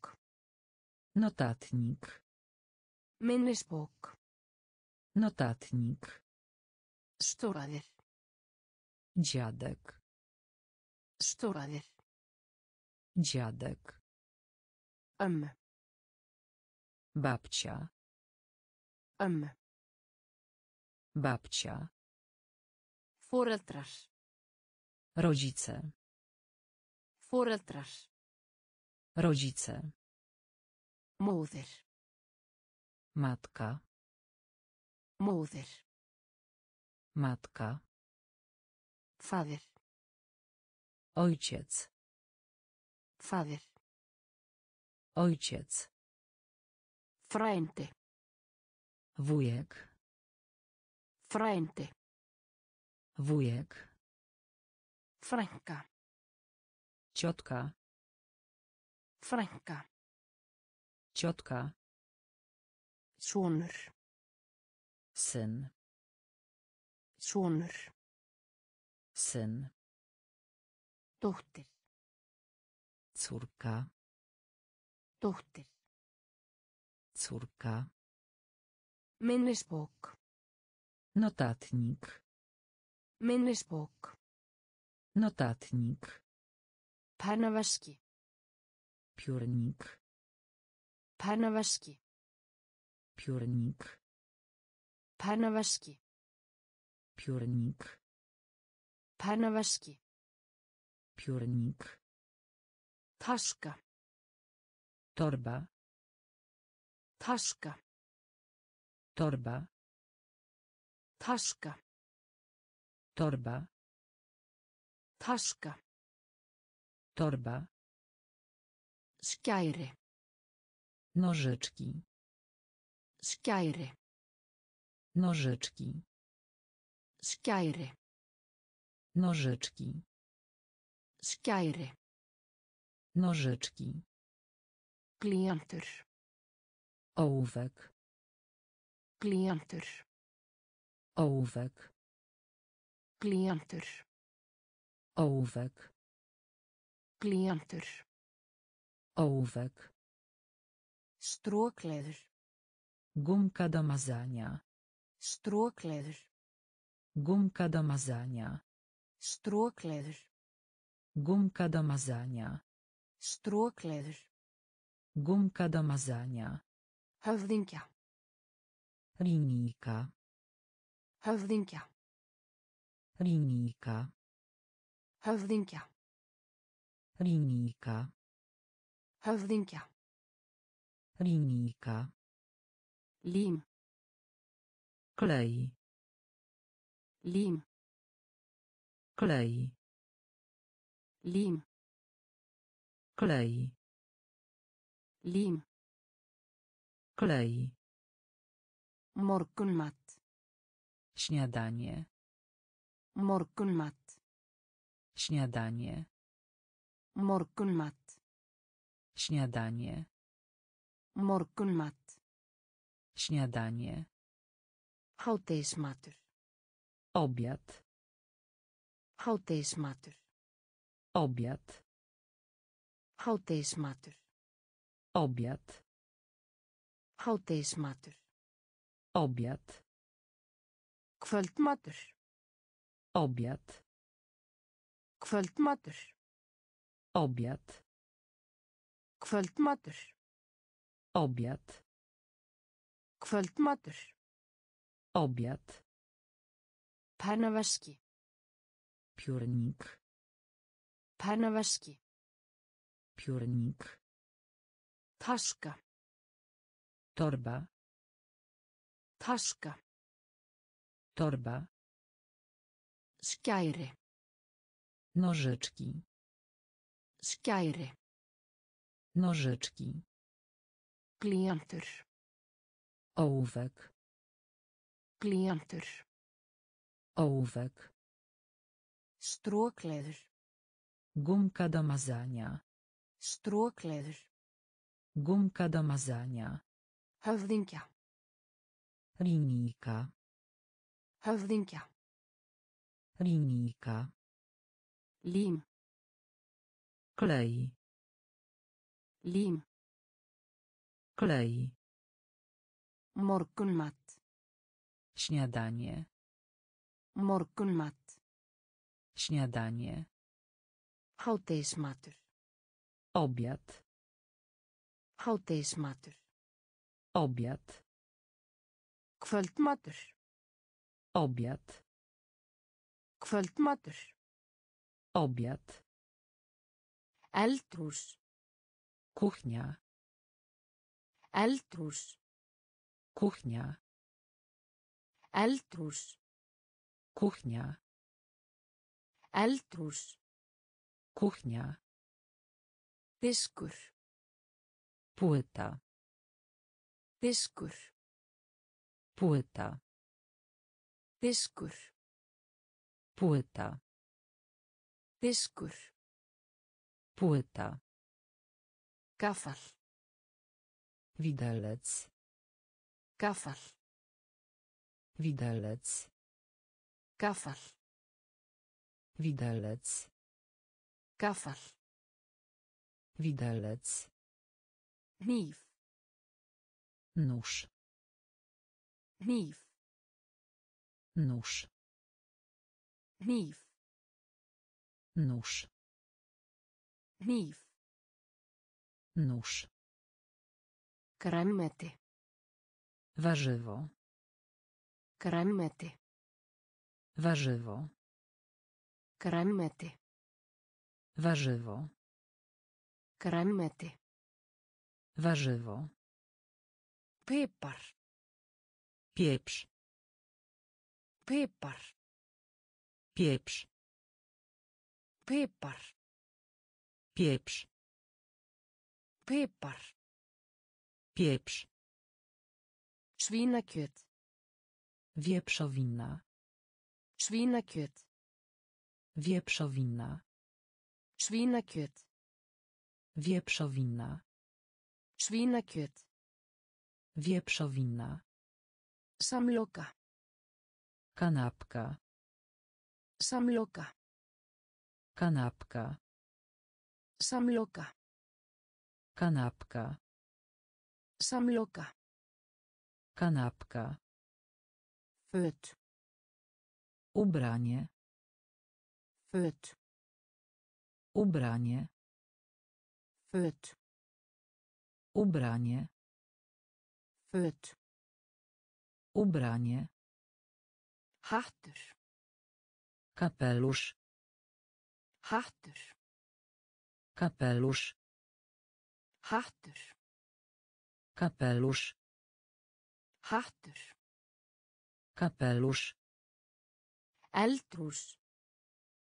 notatnik, minnisbók, notatnik, stóraðir, dziadek, stóraðir, dziadek, amma, babcia, amma, babcia, foreldrar, rodzice, foreldrar, rodzice, móðir, matka, móðir, matka, faðir, ojciec, faðir, ojciec, frændi, wujek, frænti, wujek, frænka, ciotka, frænka, ciotka, sonur, syn, sonur, syn, dóttir, córka, dóttir, córka, minnisbók, notatnik, minnisbók, notatnik, pennaveski, piórnik, pennaveski, piórnik, pennaveski, piórnik, pennaveski, piórnik, taska, torba, taska, torba, taska, torba, taska, torba, skjæri, nożyczki, skjæri, nożyczki, skjæri, nożyczki, skjæri, nożyczki, klientur, ołówek, klientur, ołówek, klientur, ołówek, klientur, ołówek, strókleður, gumka do mazania, strókleður, gumka do mazania, strókleður, gumka do mazania, strókleður, gumka do mazania, höfðingja, linijka, höfðingja, linijka, höfðingja, linijka, höfðingja, linijka, lim, klej, lim, klej, lim, klej, lim, klej, morgunmat, śniadanie, morgunmat, śniadanie, morgunmat, śniadanie, morgunmat, śniadanie, hádegismatur, obiad, hádegismatur, obiad, hádegismatur, obiad, hádegismatur, obiad, kvöldmatur, obiad, kvöldmatur, obiad, kvöldmatur, obiad, kvöldmatur, obiad, pennaveski, piórnik, pennaveski, piórnik, taska, torba, taska, torba, skjæri, nożyczki, skjæri, Nożyczki. Klienter. Ołówek. Klienter. Ołówek. Strókleður. Gumka do mazania. Strókleður. Gumka do mazania. Höfðingja. Linijka. Höfðingja. Linijka. Lim. Klej. Lim. Klej. Morgunmat. Śniadanie. Morgunmat. Śniadanie. Hádegismatur. Obiad. Hádegismatur. Obiad. Kvöldmatur. Obiad. Kvöldmatur. Obiad. Eldhús. Kuchnia. Eldhús. Kuchnia. Eldhús. Kuchnia. Eldhús. Kuchnia. Dyskur. Płyta. Dyskur. Płyta. Dyskur. Płyta. Dyskur. Płyta. Kafal. Widelec. Kafal. Widelec. Kafal. Widelec. Kafal. Widelec. Kniv. Nóż. Kniv. Nóż. Kniv. Nóż. Kniv. Nóż. Kremety. Warzywo. Kremety. Warzywo. Kremety. Warzywo. Kremety. Warzywo. Pepar. Pieprz. Pepar. Pieprz. Pepar. Pieprz. Pepar. Pieprz. Świnakjöt. Wieprzowina. Świnakjöt. Wieprzowina. Świnakjöt. Wieprzowina. Świnakjöt. Wieprzowina. Samloka. Kanapka. Samloka. Kanapka. Samloka. Kanapka. Samloka. Kanapka. Föt. Ubranie. Föt. Ubranie. Föt. Ubranie. Föt. Ubranie. Hattur. Kapelusz. Hattur. Kapelusz. Hattur. Kapelusz. Hattur. Kapelusz. Eldhús.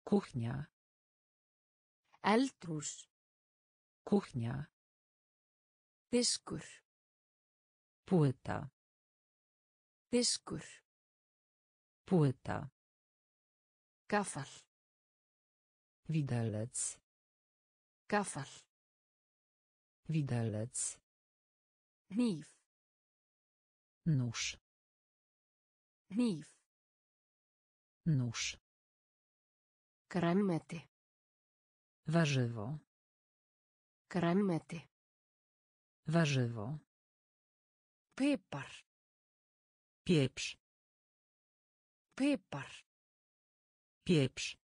Kuchnia. Eldhús. Kuchnia. Dyskur. Płyta. Dyskur. Płyta. Kafal. Widelec. Kafal. Widelec. Kniv. Nóż. Kniv. Nóż. Kremety. Warzywo. Kremety. Warzywo. Pepar. Pieprz. Pepar. Pieprz.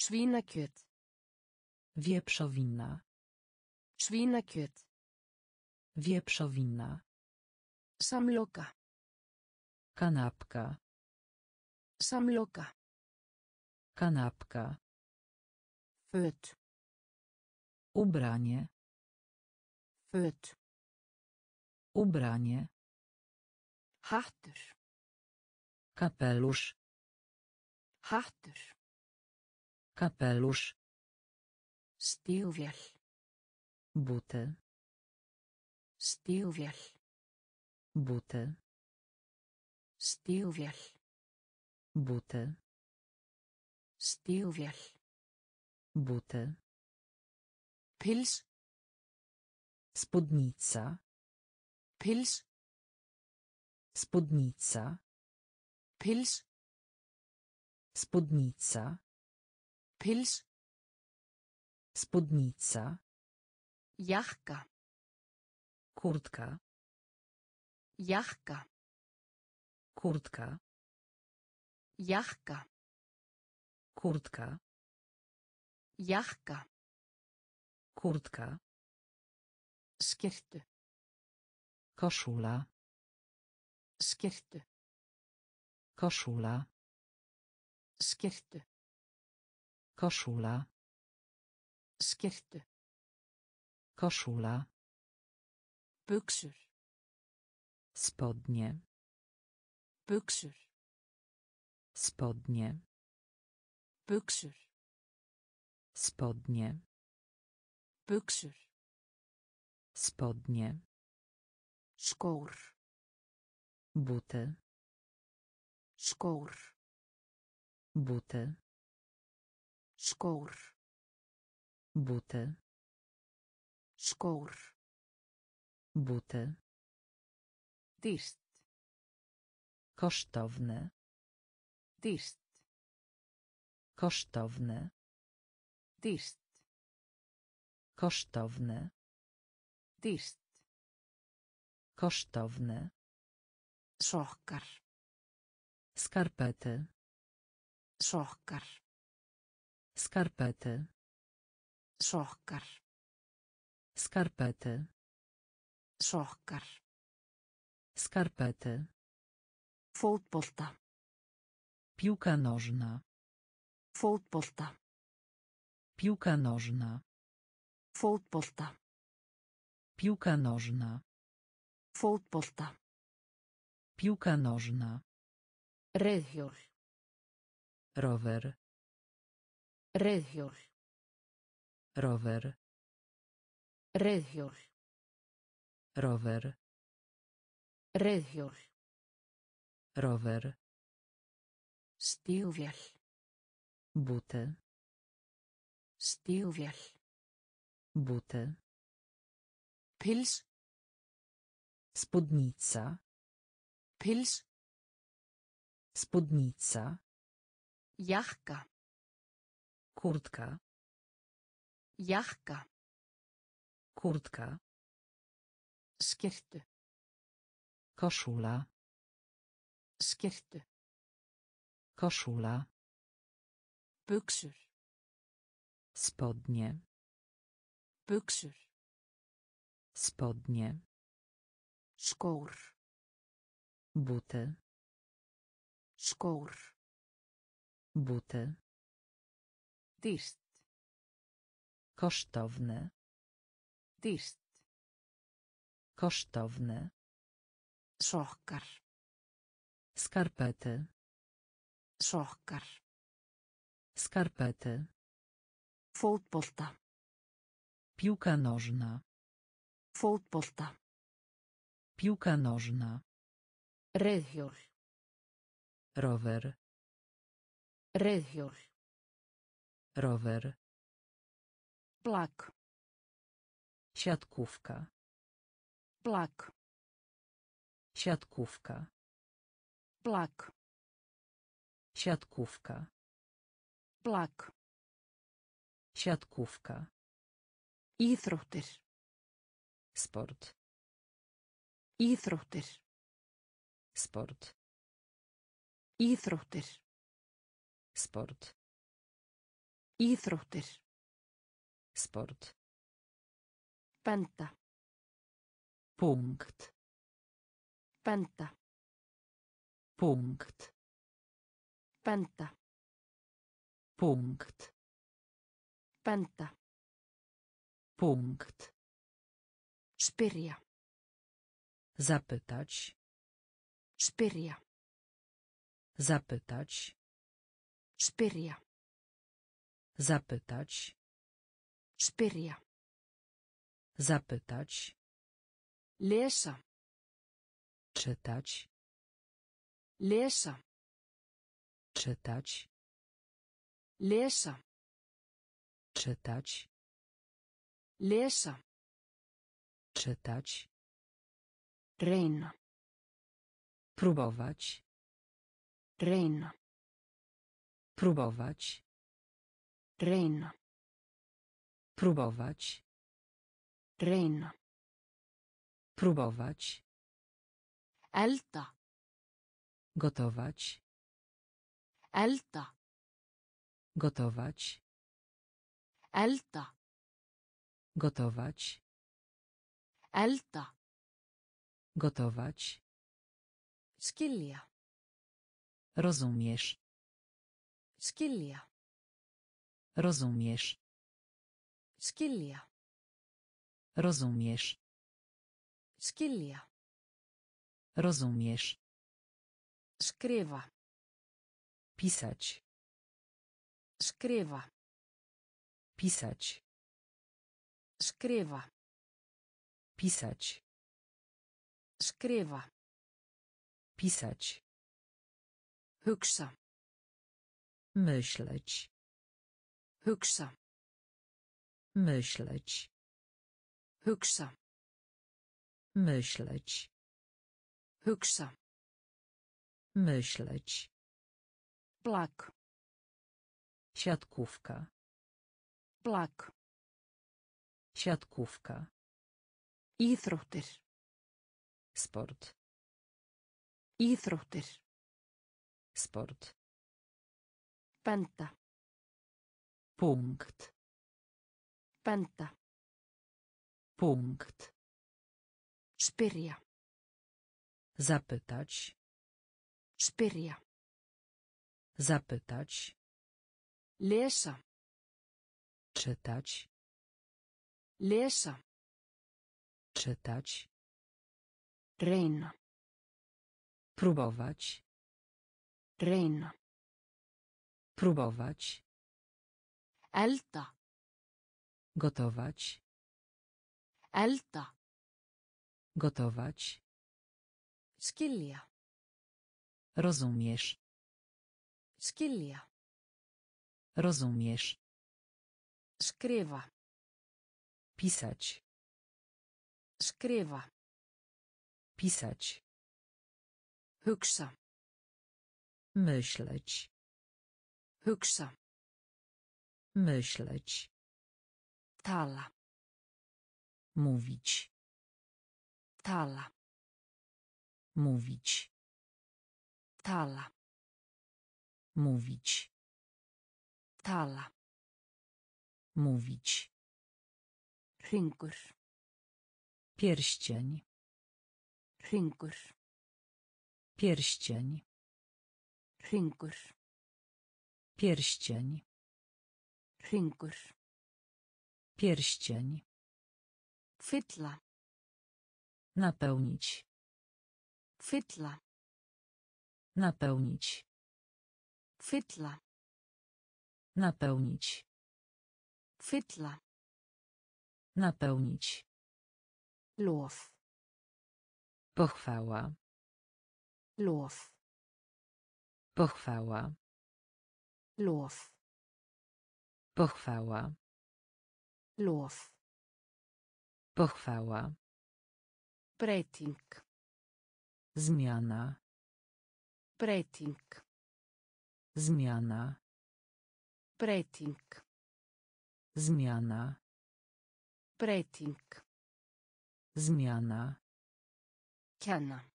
Świnakjöt. Wieprzowina. Świnakjöt. Wieprzowina. Samloka. Kanapka. Samloka. Kanapka. Föt. Ubranie. Föt. Ubranie. Hattur. Kapelusz. Hattur. Kapelusz. Stígvél. buty, stígvél, buty, stígvél, buty, stígvél, buty, pils, spódnica, pils, spódnica, pils, spódnica, pils, spódnica, jacka, kurtka, jacka, kurtka, jacka, kurtka, jacka, kurtka, skyrtu, koszula, skyrtu, koszula, skyrtu, koszula, skyrtu, koszula, buksur, spodnie, buksur, spodnie, buksur, spodnie, buksur, spodnie, skór, buty, skór, buty, skór, buty, skór, buty, dyrt, kosztowny, dyrt, kosztowny, dyrt, kosztowny, dyrt, kosztowny, sokkar, skarpety, sokkar, skarpety, sokkar, skarpety, sokkar, skarpety, fótbolta, piłka nożna, fótbolta, piłka nożna, fótbolta, piłka nożna, fótbolta, piłka nożna, reiðhjól, rower, reiðhjól, rower, reiðhjól, rower, reiðhjól, rower, stígvél, buty, stígvél, buty, pils, spódnica, pils, spódnica, jacka, kurtka, jacka, kurtka, skyrtu, koszula, skyrtu, koszula, buksur, spodnie, buksur, spodnie, skór, buty, skór, buty, dyrt, kosztowny, dyrt, kosztowny, sokkar, skarpety, sokkar, skarpety, fótbolta, piłka nożna, fótbolta, piłka nożna, reiðhjól, rower, reiðhjól, rower, plak, siatkówka, plak, siatkówka, plak, siatkówka, plak, siatkówka, íþróttir, sport, íþróttir, sport, íþróttir, sport, íþróttir, sport, pęta, punkt, pęta, punkt, pęta, punkt, pęta, punkt, spyrja, zapytać, spyrja, zapytać, spyrja, zapytać, spyrja, Zapytać. Lesa. Czytać. Lesa. Czytać. Lesa. Czytać. Lesa. Czytać. Rejna. Próbować. Rejna. Próbować. Rejna. Próbować. Rejna. Próbować. Elta. Gotować. Elta. Gotować. Elta. Gotować. Elta. Gotować. Skilja. Rozumiesz. Skilja. Rozumiesz. Skilja. Rozumiesz. Skilja. Rozumiesz. Skrywa. Pisać. Skrywa. Pisać. Skrywa. Pisać. Skrywa. Pisać. Hugsa. Myśleć. Hugsa. Myśleć. Hugsa. Myśleć. Hugsa. Myśleć. Plak. Siatkówka. Plak. Siatkówka. Íþróttir. Sport. Íþróttir. Sport. Penta. Punkt. Penta. Punkt. Spyrja. Zapytać. Spyrja. Zapytać. Lesa. Czytać. Lesa. Czytać. Rejna. Próbować. Rejna. Próbować. Elta. Gotować. Elta. Gotować. Skilja. Rozumiesz. Skilja. Rozumiesz. Skrywa. Pisać. Skrywa. Pisać. Hugsa. Myśleć. Hugsa. Myśleć. Tala. Mówić. Tala. Mówić. Tala. Mówić. Tala. Mówić. Ringur. Pierścień. Ringur. Pierścień. Ringur. Pierścień. Ringur. Pierścień. Fytla. Napełnić. Fytla. Napełnić. Fytla. Napełnić. Fytla. Napełnić. Lof. Pochwała. Lof. Pochwała. Lof. Pochwała. Lof. Pochwała. Breyting. Zmiana. Breyting. Zmiana. Breyting. Zmiana. Breyting. Zmiana. Kenna.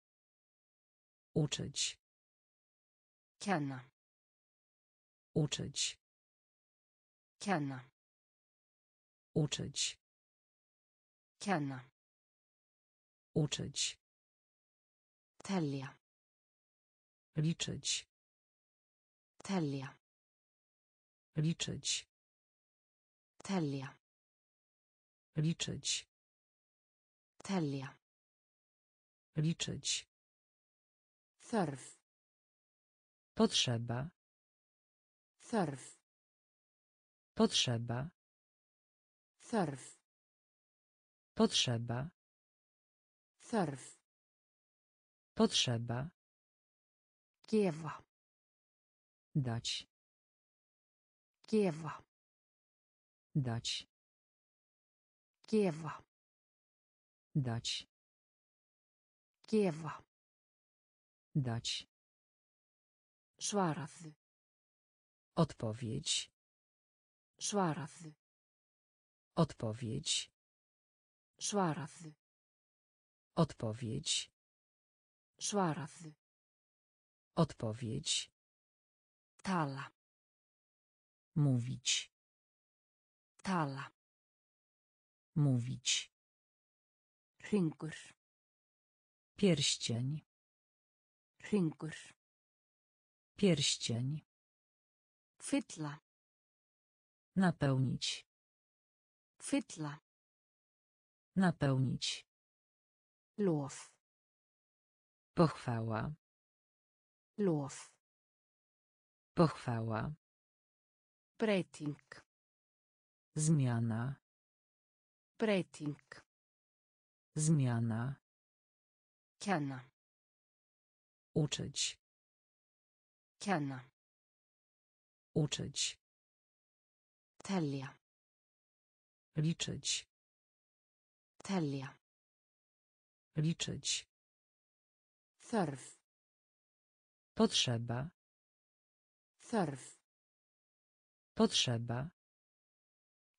Uczyć. Kenna. Uczyć. Kenna. Uczyć. Kenna. Uczyć. Telja. Liczyć. Telja. Liczyć. Telja. Liczyć. Telja. Liczyć. Thörf. Potrzeba. Thörf. Potrzeba. Thörf. Potrzeba. Thorf. Potrzeba. Kiewa. Dać. Kiewa. Dać. Kiewa. Dać. Kiewa. Dać. Szwaraf. Odpowiedź. Szwaraf. Odpowiedź. Szwaraf. Odpowiedź. Szwaraf. Odpowiedź. Tala. Mówić. Tala. Mówić. Ringur. Pierścień. Ringur. Pierścień. Fytla. Napełnić. Fytla. Napełnić. Lof. Pochwała. Lof. Pochwała. Breyting. Zmiana. Breyting. Zmiana. Kenna. Uczyć. Kenna. Uczyć. Telja. Liczyć. Telja. Liczyć. Thorf. Potrzeba. Thorf. Potrzeba.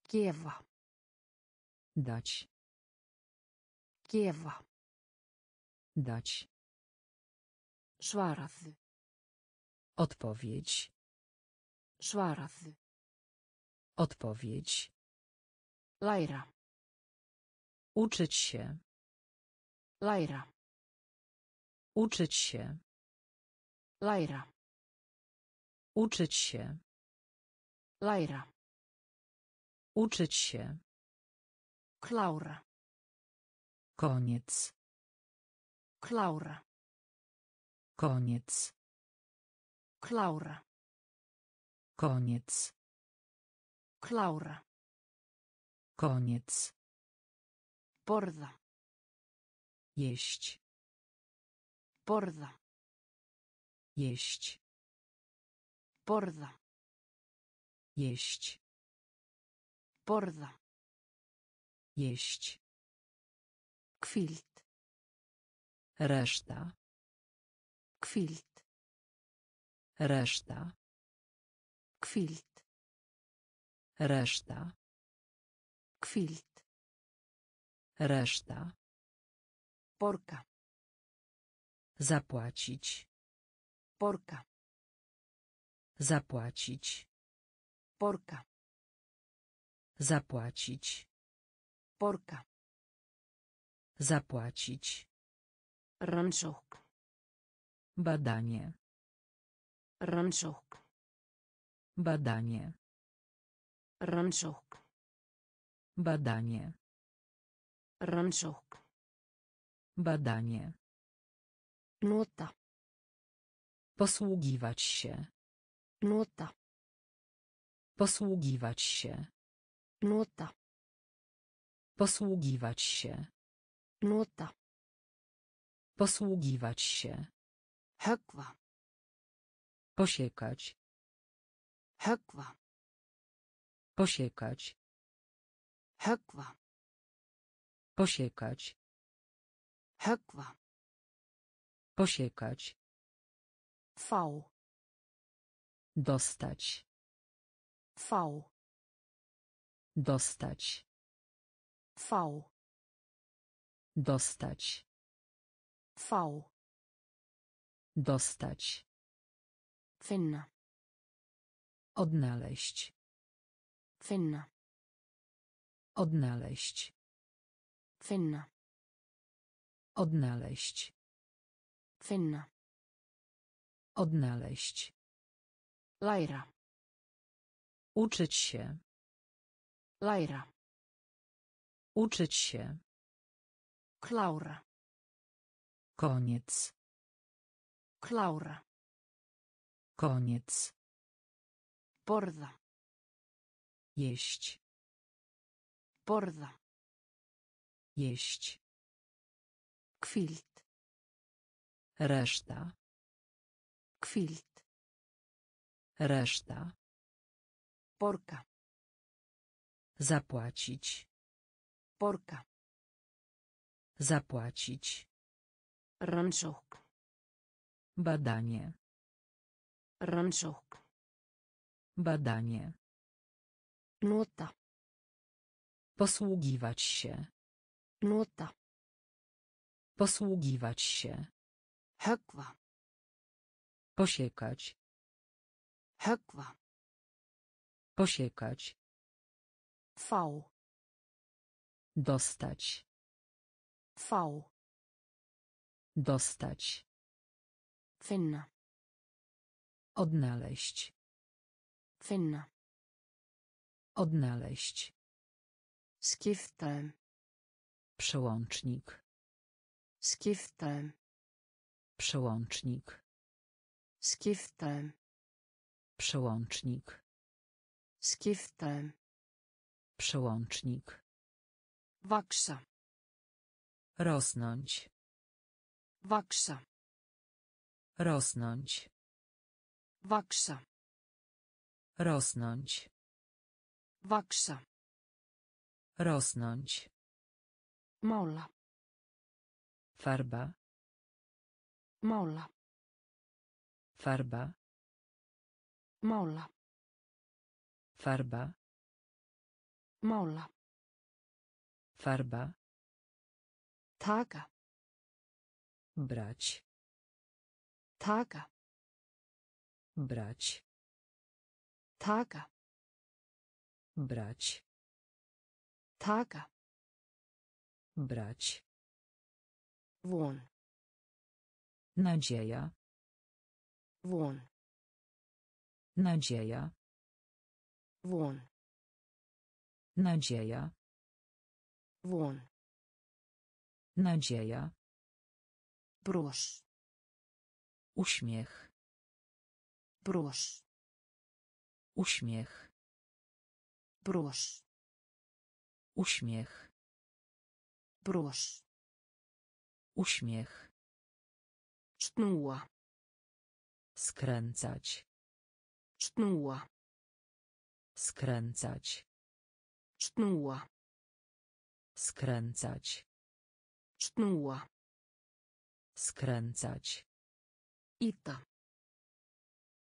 Kiewa. Dać. Kiewa. Dać. Szwaraf. Odpowiedź. Szwaraf. Odpowiedź. Lajra. Uczyć się. Lajra. Uczyć się. Lajra. Uczyć się. Lajra. Uczyć się. Klaura. Koniec. Klaura. Koniec. Klaura. Koniec. Klaura. Koniec. Borda. Jeść. Borda. Jeść. Borda. Jeść. Borda. Jeść. Kwilt. Reszta. Kwilt. Reszta. Kwilt. Reszta. Kwilt. Reszta. Porka. Zapłacić. Porka. Zapłacić. Porka. Zapłacić. Porka. Zapłacić. Ranczuk. Badanie. Ranczuk. Badanie. Ranczuk. Badanie. Ranczuk. Badanie. Nota. Posługiwać się. Nota. Posługiwać się. Nota. Posługiwać się. Nota. Posługiwać się. Hakwa. Posiekać. Hakwa. Posiekać. Hakwa. Posiekać. Hakwa. Posiekać. V. Dostać. V. Dostać. V. Dostać. V. Dostać. Finna. Odnaleźć. Finna. Odnaleźć. Finna. Odnaleźć. Finna. Odnaleźć. Lajra. Uczyć się. Lajra. Uczyć się. Klaura. Koniec. Klaura. Koniec. Borda. Jeść. Borda. Jeść. Kwilt. Reszta. Kwilt. Reszta. Porka. Zapłacić. Porka. Zapłacić. Ranczuk. Badanie. Ranczuk. Badanie. Nota. Posługiwać się. Nota. Posługiwać się. Hakwa. Posiekać. Hakwa. Posiekać. V. Dostać. V. Dostać. Finna. Odnaleźć. Finna. Odnaleźć. Skiftem. Przełącznik. Skiftem. Przełącznik. Skiftem. Przełącznik. Skiftem. Przełącznik. Waksa. Rosnąć. Waksa. Rosnąć. Waksa. Rosnąć. Waksa. Rosnąć. Maula. Farba. Maula. Farba. Maula. Farba. Maula. Farba. Taka. Brać. Taka. Brać. Taka. Brać. Taka. Brać. Won. Nadzieja. Won. Nadzieja. Won. Nadzieja. Won. Nadzieja. Brosz. Uśmiech. Brosz. Uśmiech. Brosz. Uśmiech. Brosz. Uśmiech. Sznuła. Skręcać. Sznuła. Skręcać. Sznuła. Skręcać. Sznuła. Skręcać. Ita.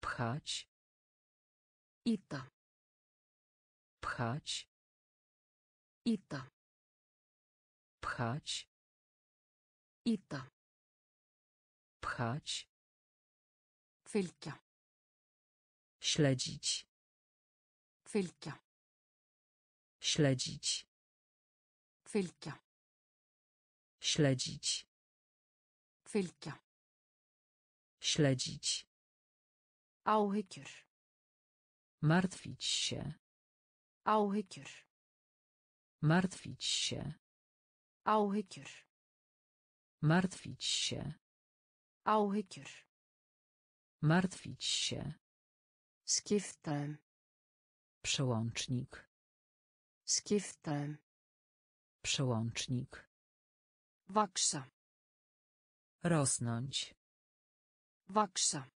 Pchać. Ita. Pchać. Ita. Pchać. Ita. Pchać. Fylka. Śledzić. Fylka. Śledzić. Fylka. Śledzić. Fylka. Śledzić. Auhykier. Martwić się. Auhykier. Martwić się. Auhykier. Martwić się. Auhykier. Martwić się. Skiftem. Przełącznik. Skiftem. Przełącznik. Waksa. Rosnąć. Waksa.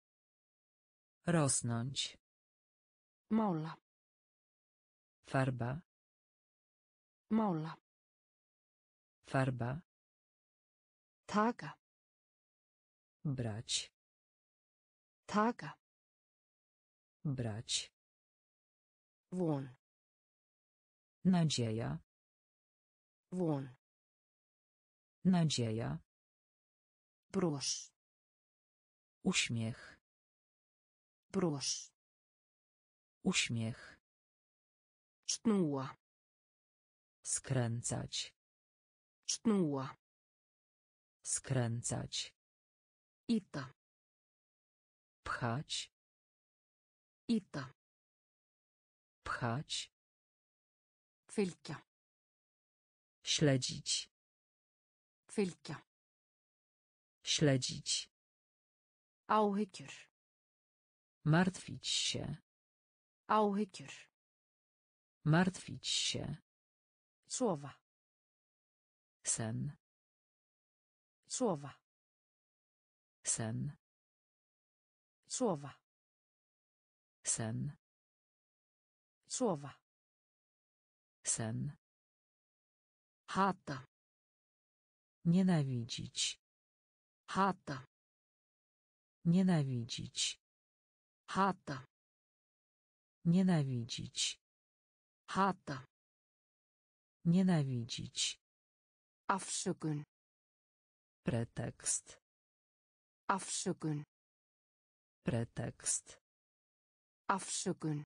Rosnąć. Maula. Farba. Maula. Farba. Taka. Brać. Taka. Brać. Won. Nadzieja. Won. Nadzieja. Brosz. Uśmiech. Brosz. Uśmiech. Sznuła. Skręcać. Sznuła. Skręcać. Ita. Pchać. Ita. Pchać. Fylka. Śledzić. Fylka. Śledzić. Auhykier. Martwić się. Auhykier. Martwić się. Słowa. Sen. Słowa. Sen. Słowa. Sen. Słowa. Sen. Hata. Nienawidzić. Hata. Nienawidzić. Hata. Nienawidzić. Hata. Nienawidzić. Afsökun. Pretekst. Afsökun. Pretekst. Afsökun.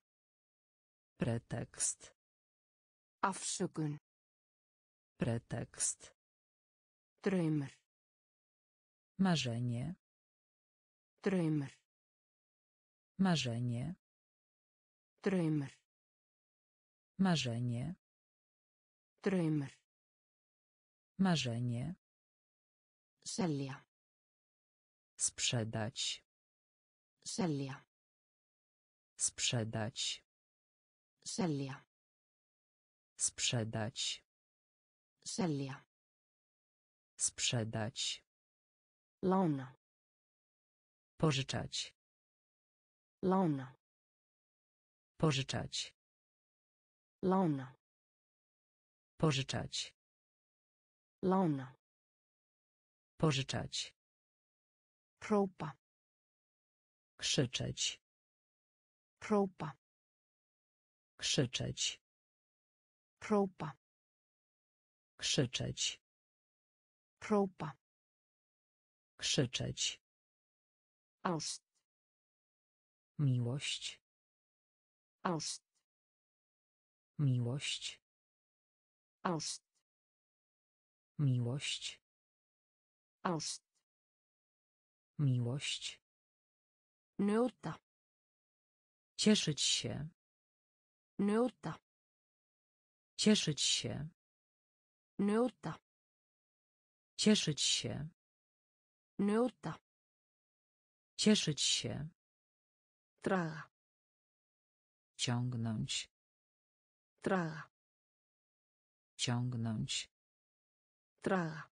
Pretekst. Afsökun. Pretekst. Drömmar. Marzenie. Drömmar. Marzenie. Drömmar. Marzenie. Drömmar. Marzenie. Selja. Sprzedać. Selja. Sprzedać. Selja. Sprzedać. Selja. Sprzedać. Lona. Pożyczać. Lona. Pożyczać. Lona. Pożyczać. Lona. Pożyczać. Propa. Krzyczeć. Propa. Krzyczeć. Propa. Krzyczeć. Propa. Krzyczeć. Aust. Miłość. Aust. Miłość. Aust. Miłość. Aust. Miłość. Nota. Cieszyć się. Nota. Cieszyć się. Nota. Cieszyć się. Nota. Cieszyć się. Traga. Ciągnąć. Traga. Ciągnąć. Traga.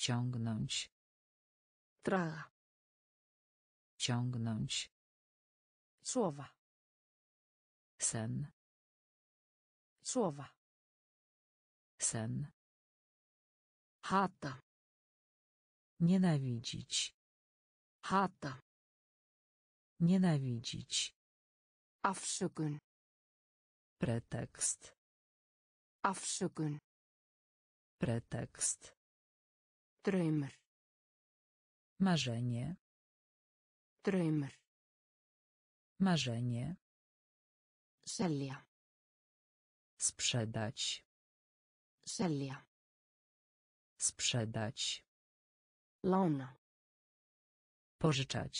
Ciągnąć. Traga. Ciągnąć. Słowa. Sen. Słowa. Sen. Hata. Nienawidzić. Hata. Nienawidzić. Afsökun. Pretekst. Afsökun. Pretekst. Drömmar. Marzenie. Drömmar. Marzenie. Selja. Sprzedać. Selja. Sprzedać. Lona. Pożyczać.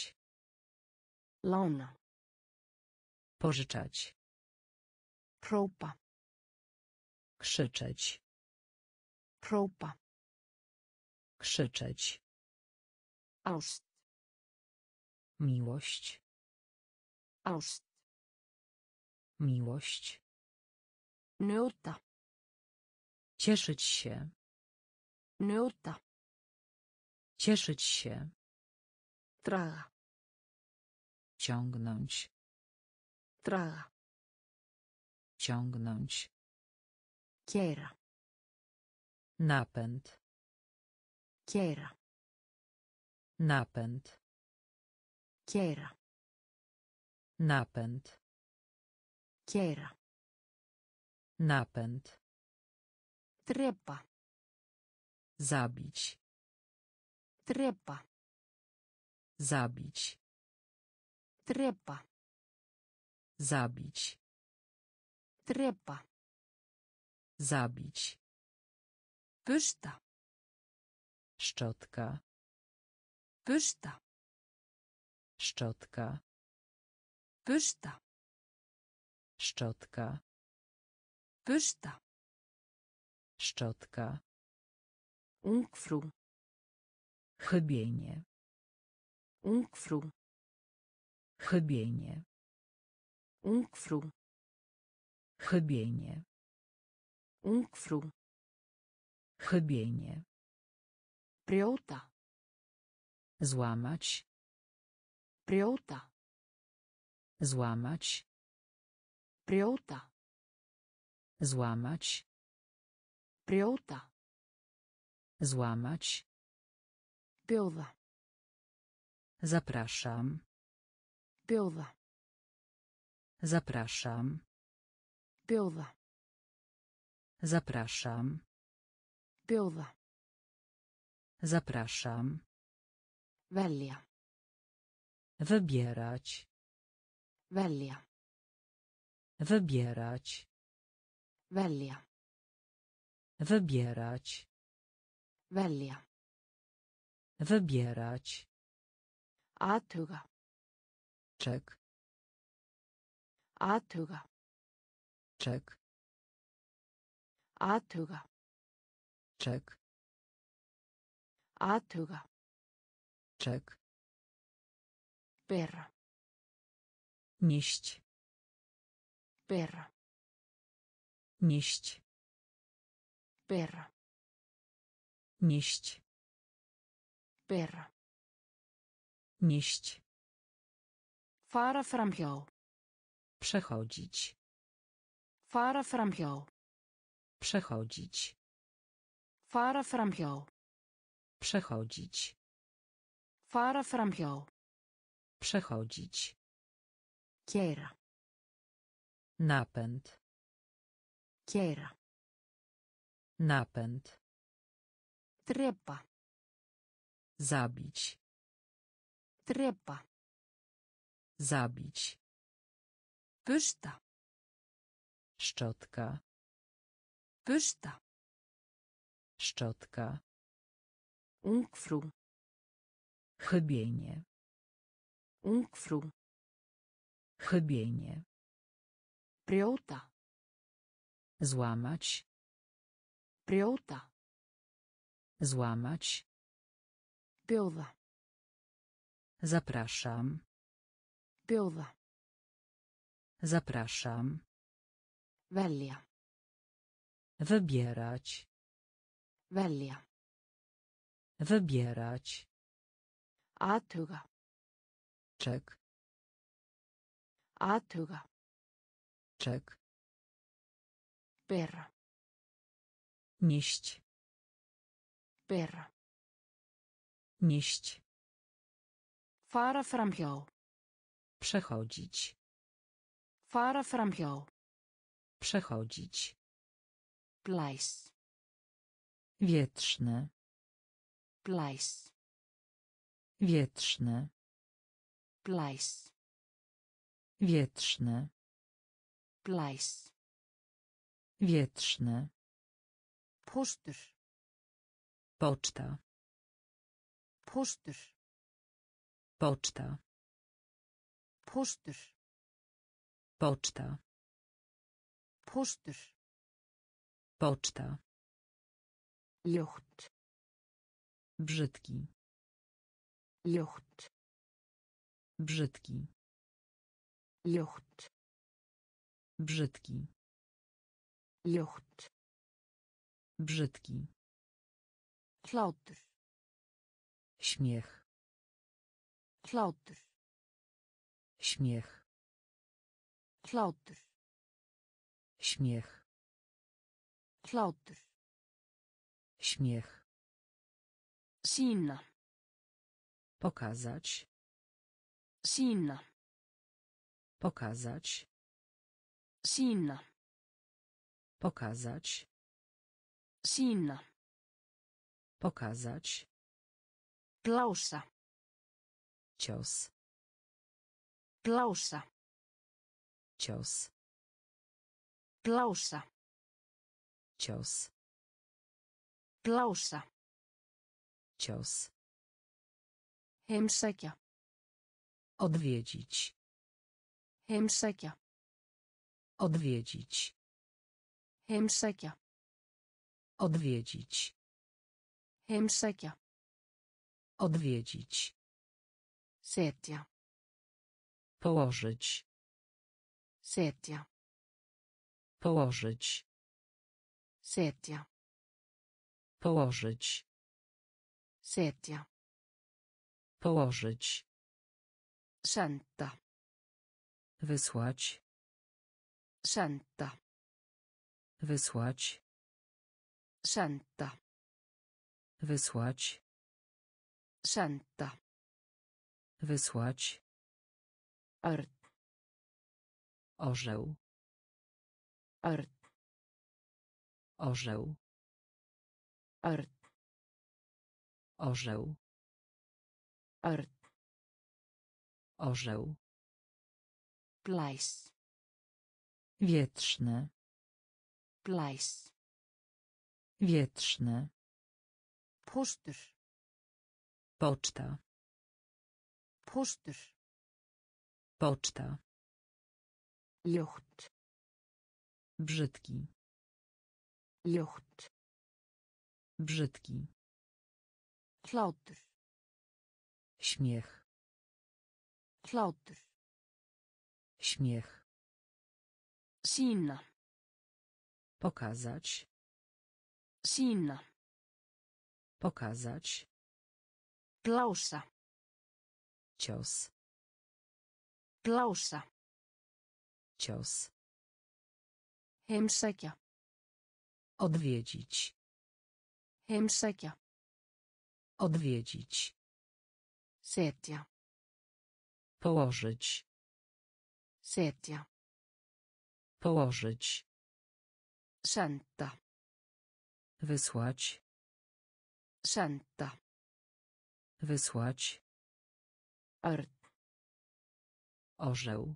Lona. Pożyczać. Propa. Krzyczeć. Propa. Krzyczeć. Aust. Miłość. Aust. Miłość. Nota. Cieszyć się. Nota. Cieszyć się. Traga. Ciągnąć. Traga. Ciągnąć. Kiera. Napęd. Kiera. Napęd. Kiera. Napęd. Kiera. Napęd. Trepa. Zabić. Trepa. Zabić. Trepa. Zabić. Trepa. Zabić. Pyszta. Szczotka. Pyszta. Szczotka. Pyszta. Szczotka. Pyszta. Szczotka. Ungfru. Chybienie. Ungfru. Chybienie. Ungfru. Chybienie. Ungfru. Chybienie. Przełta. Złamać. Przełta. Złamać. Przełta. Złamać. Przełta. Złamać. Pioda. Zapraszam. Pioda. Zapraszam. Pioda. Zapraszam. Pioda. Zapraszam. Välja. Wybierać. Välja. Wybierać. Välja. Wybierać. Välja. Wybierać. Attuga. Czek. Attuga. Czek. Attuga. Czek. Attuga. Czek. Perra. Nieść. Perra. Nieść. Perra. Nieść. Perra. Nieść. Fara framhjá. Przechodzić. Fara framhjá. Przechodzić. Fara framhjá. Przechodzić. Fara framhjá. Przechodzić. Kiera. Napęd. Kiera. Napęd. Trzeba. Zabić. Trzeba. Zabić. Pyszta. Szczotka. Pyszta. Szczotka. Ungfru. Chybienie. Ungfru. Chybienie. Przełta. Złamać. Przełta. Złamać. Pioda. Zapraszam. Pioda. Zapraszam. Välja. Wybierać. Välja. Wybierać. Attuga. Czek. Attuga. Czek. Perra. Nieść. Perra. Nieść. Fara framhjá. Przechodzić. Fara framhjá. Przechodzić. Plais. Wietrzny. Plais. Wietrzny. Plais. Wietrzny. Plais. Wietrzny. Pósztur. Poczta. Pósztur. Poczta. Pósztur. Poczta. Pósztur. Poczta. Lucht. Brzydki. Lucht. Brzydki. Lucht. Brzydki. Lucht. Brzydki. Klauter. Śmiech. Klauter. Śmiech. Klauter. Śmiech. Klauter. Śmiech. Sina. Pokazać. Sina. Pokazać. Sina. Pokazać. Sina. Pokazać. Plausa. Cios. Plausa. Cios. Plausa. Cios. Plausa. Cios. Heimsækja. Odwiedzić. Heimsækja. Odwiedzić. Heimsækja. Odwiedzić. Heimsækja. Odwiedzić. Setja. Położyć. Setja. Położyć. Setja. Położyć. Setia. Położyć. Santa. Wysłać. Santa. Wysłać. Santa. Wysłać. Santa. Wysłać. Art. Orzeł. Art. Orzeł. Art. Orzeł. Art. Orzeł. Plais. Wietrzne. Plais. Wietrzne. Pósztur. Poczta. Pósztur. Poczta. Lucht. Brzydki. Lucht. Brzydki. Klauter. Śmiech. Klauter. Śmiech. Sina. Pokazać. Sina. Pokazać. Klausa. Cios. Klausa. Cios. Heimsækja. Odwiedzić. Heimsækja. Odwiedzić. Setja. Położyć. Setja. Położyć. Santa. Wysłać. Santa. Wysłać. Art. Orzeł.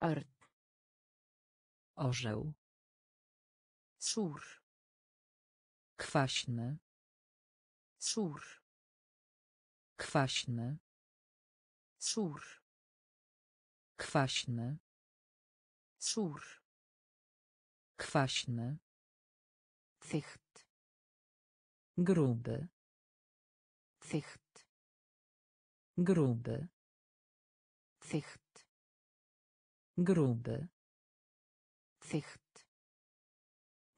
Art. Orzeł. Szur. Kwaśny. Szur. Kwaśny. Szur. Kwaśny. Szur. Kwaśny. Thicht. Gruby. Thicht. Gruby. Thicht. Gruby. Thicht.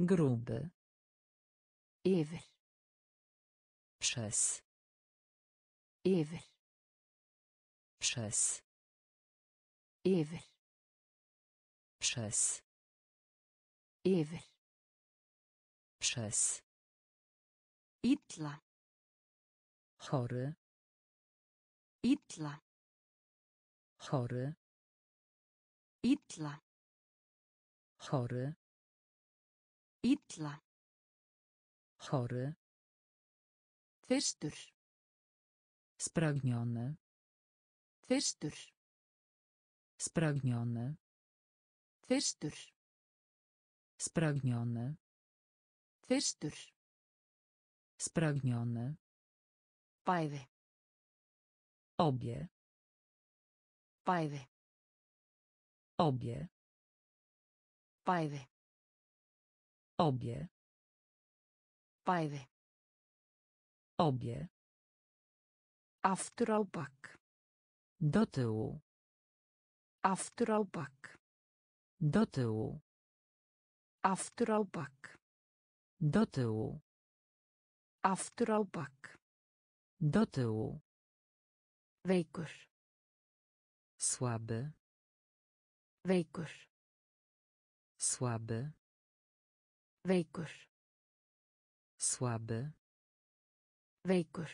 Gruby. Ewer. Przez. Ewer. Przez. Ewer. Przez. Ewer. Przez. Itla. Chory. Itla. Chory. Itla. Chory. Itla. Chory. Fyrstur. Spragniony. Fyrstur. Spragniony. Fyrstur. Spragniony. Fyrstur. Spragniony. Bæði. Obie. Bæði. Obie. Bæði. Obie. Bæði. Obie. Aftur á bak. Do tyłu. Aftur á bak. Do tyłu. Aftur á bak. Do tyłu. Aftur á bak. Do tyłu. Veikur. Słaby. Veikur. Słaby. Veikur. Słaby. Veikur.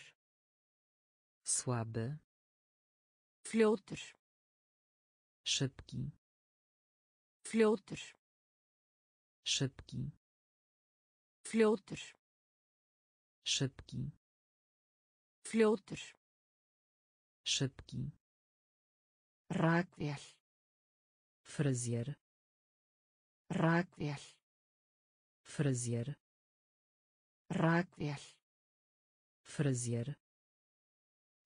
Słaby. Fljótur. Szybki. Fljótur. Szybki. Fljótur. Szybki. Fljótur. Szybki. Rakvél. Fryzjer. Rakvél. Fryzjer. Rakvél. Fryzjer.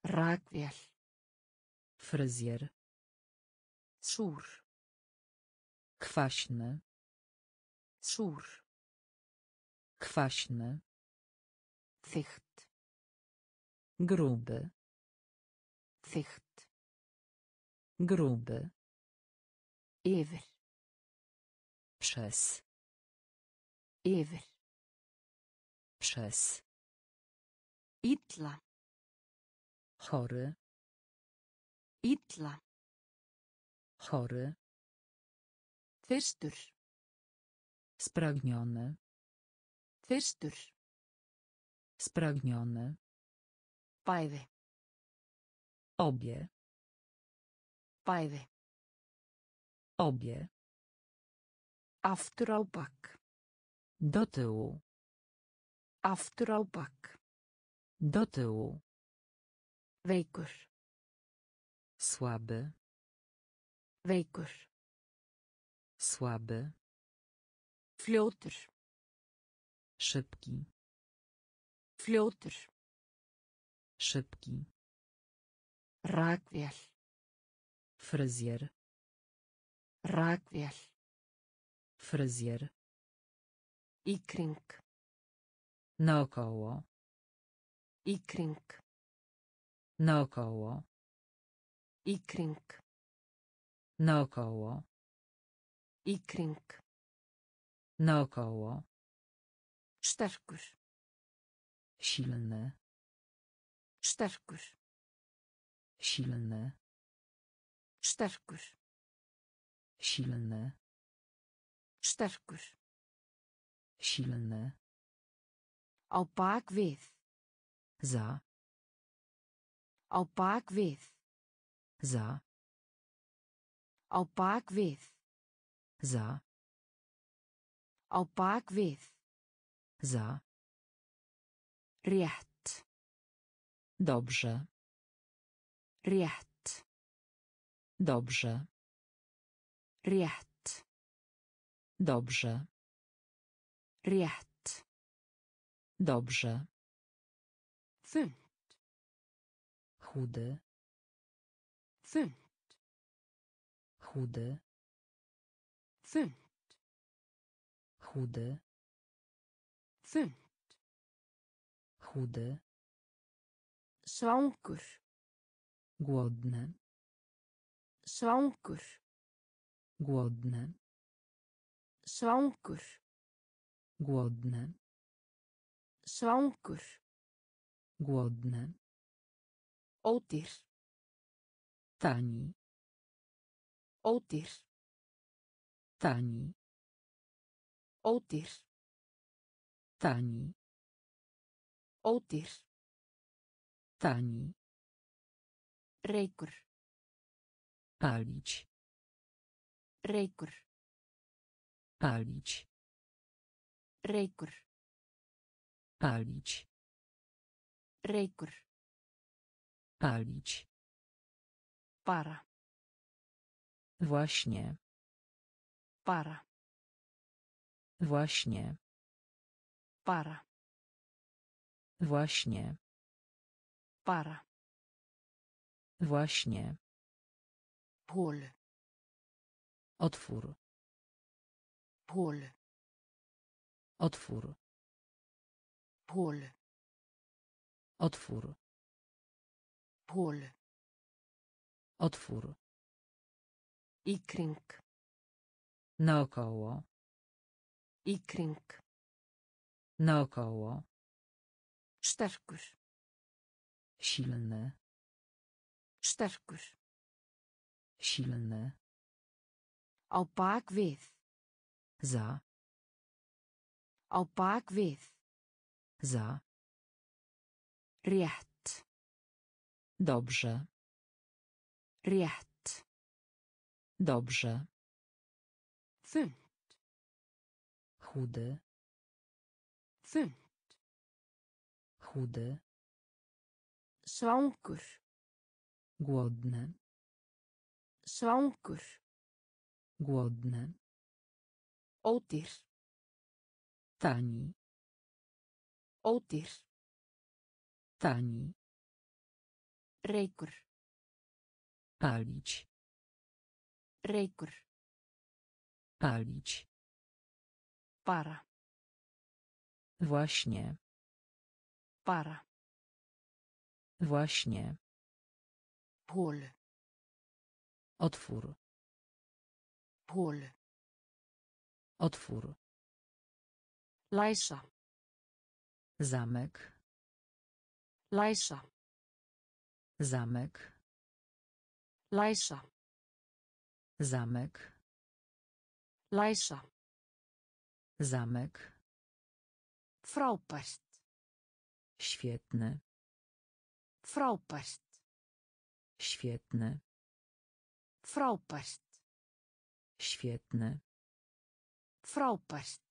Rakvél. Fryzjer. Szur. Kwaśny. Szur. Kwaśny. Thicht. Gruby. Thicht. Gruby. Ewer. Przez. Ewer. Przez. Illa. Chory. Illa. Chory. Fyrstur. Spragniony. Fyrstur. Spragniony. Bæði. Obie. Bæði. Obie. Aftur á bak. Do tyłu. Aftur á bak. Do tyłu. Veikur. Słaby. Veikur. Słaby. Fljótur. Szybki. Fljótur. Szybki. Rakvél. Fryzjer. Rakvél. Fryzjer. Ikring. Naokoło. Ikring. Naokoło. Ikring. Naokoło. Ikring. Naokoło. Sterkur. Silny. Sterkur. Silny. Sterkur. Silny. Sterkur. Silny. Á bak við. Za. Á bak við. Za. Á bak við. Za. Á bak við. Za. Rétt. Dobrze. Rétt. Dobrze. Rétt. Dobrze. Rétt. Dobrze. Thund. Chudy. Thund. Chudy. Thund. Chudy. Thund. Chudy. Svangur. Głodny. Svangur. Głodny. Svangur. Głodny. Svangur. Głodny. Ódýr. Tani. Ódýr. Tani. Ódýr. Tani. Ódýr. Tani. Reykur. Palić. Reykur. Palić. Reykur. Palić. Reykur. Palić. Para. Właśnie. Para. Właśnie. Para. Właśnie. Para. Właśnie. Pól. Otwór. Pól. Otwór. Pól. Otwór. Pól. Otwór. Ikring. Naokoło. Ikring. Naokoło. Sterkur. Silny. Sterkur. Silny. Á bak við. Za. Á bak við. Za. Rétt. Dobrze. Rétt. Dobrze. Thund. Chudy. Thund. Chudy. Svangur. Głodny. Svangur. Głodny. Ódýr. Tani. Ódýr. Tani. Reykur. Palić. Reykur. Palić. Para. Właśnie. Para. Właśnie. Pól. Otwór. Pól. Otwór. Læsa. Zamek. Læsa. Zamek. Læsa. Zamek. Læsa. Zamek. Frábært. Świetny. Frábært. Świetny. Frábært. Świetny. Frábært.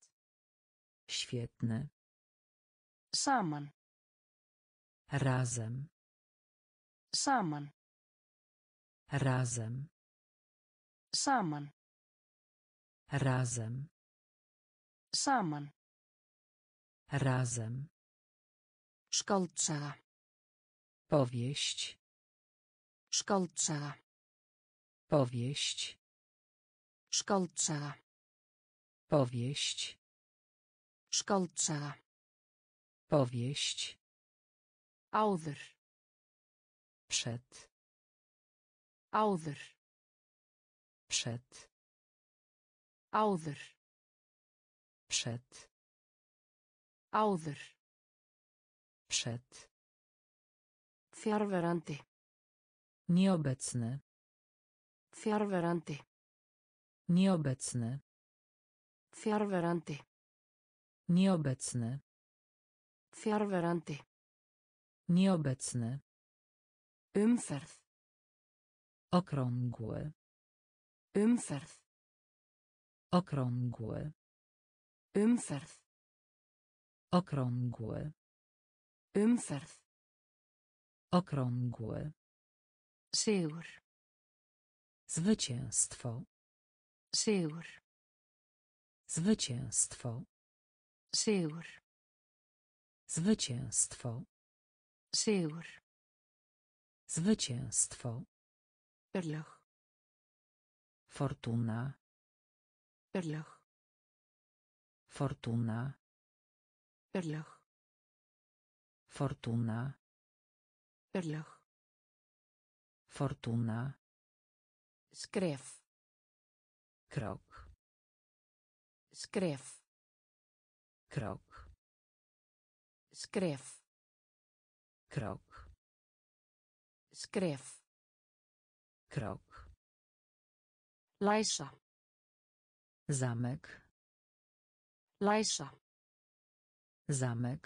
Świetny. Saman. Razem. Saman. Razem. Saman. Razem. Saman. Razem. Szkolcza. Powieść. Szkolcza. Powieść. Szkolcza. Powieść. Szkolcza. Powieść. Áður. Przed. Áður. Przed. Áður. Przed. Áður. Przed. Fjarverandi. Nieobecny. Fjarverandi. Nieobecny. Fjarverandi. Nieobecny. Fjarverandi. Nieobecny. Umferð. Okrągły. Umferð. Okrągły. Umferð. Okrągły. Umferð. Okrągły. Sigur. Zwycięstwo. Sigur. Zwycięstwo. Sigur. Zwycięstwo. Sigur. Zwycięstwo. Erlach. Fortuna. Erlach. Fortuna. Erlach. Fortuna. Erlach. Fortuna. Skrew. Krok. Skrew. Krok. Skrew. Krok. Skrew. Krok. Læsa. Zamek. Læsa. Zamek.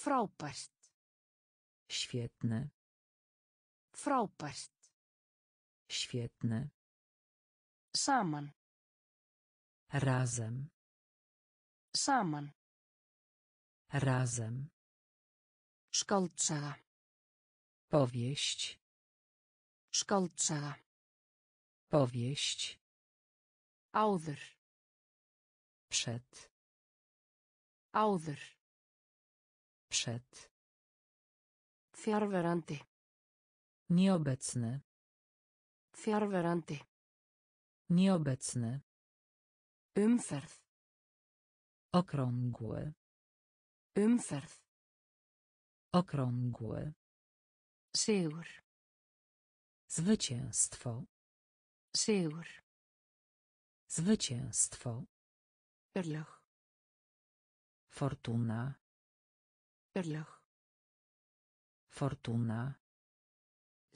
Frábært. Świetny. Frábært. Świetny. Saman. Razem. Saman. Razem. Szkolcza. Powieść. Szkolcza. Powieść. Áður. Przed. Áður. Przed. Fjarverandi. Nieobecny. Fjarverandi. Nieobecny. Umferð. Okrągły. Umferð. Okrągły. Sigur. Zwycięstwo. Sigur. Zwycięstwo. Erlach. Fortuna. Erlach. Fortuna.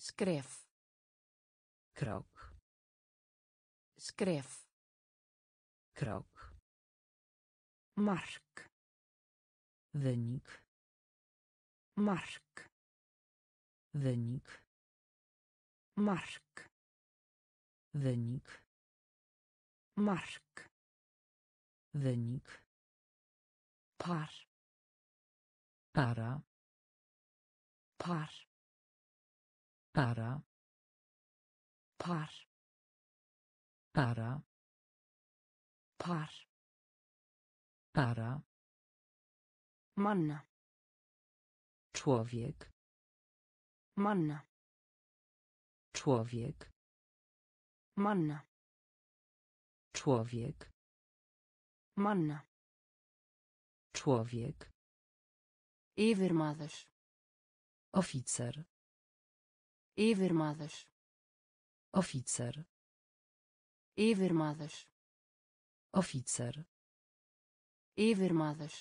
Skrew. Krok. Skrew. Krok. Mark. Wynik. Mark. Wynik. Mark. Wynik. Mark. Wynik. Par. Para. Par. Para. Par. Para. Par. Para. Manna. Człowiek. Manna. Człowiek. Manna. Człowiek. Manna. Człowiek. Yfirmaður. Oficer. Yfirmaður. Oficer. Yfirmaður. Oficer. Yfirmaður.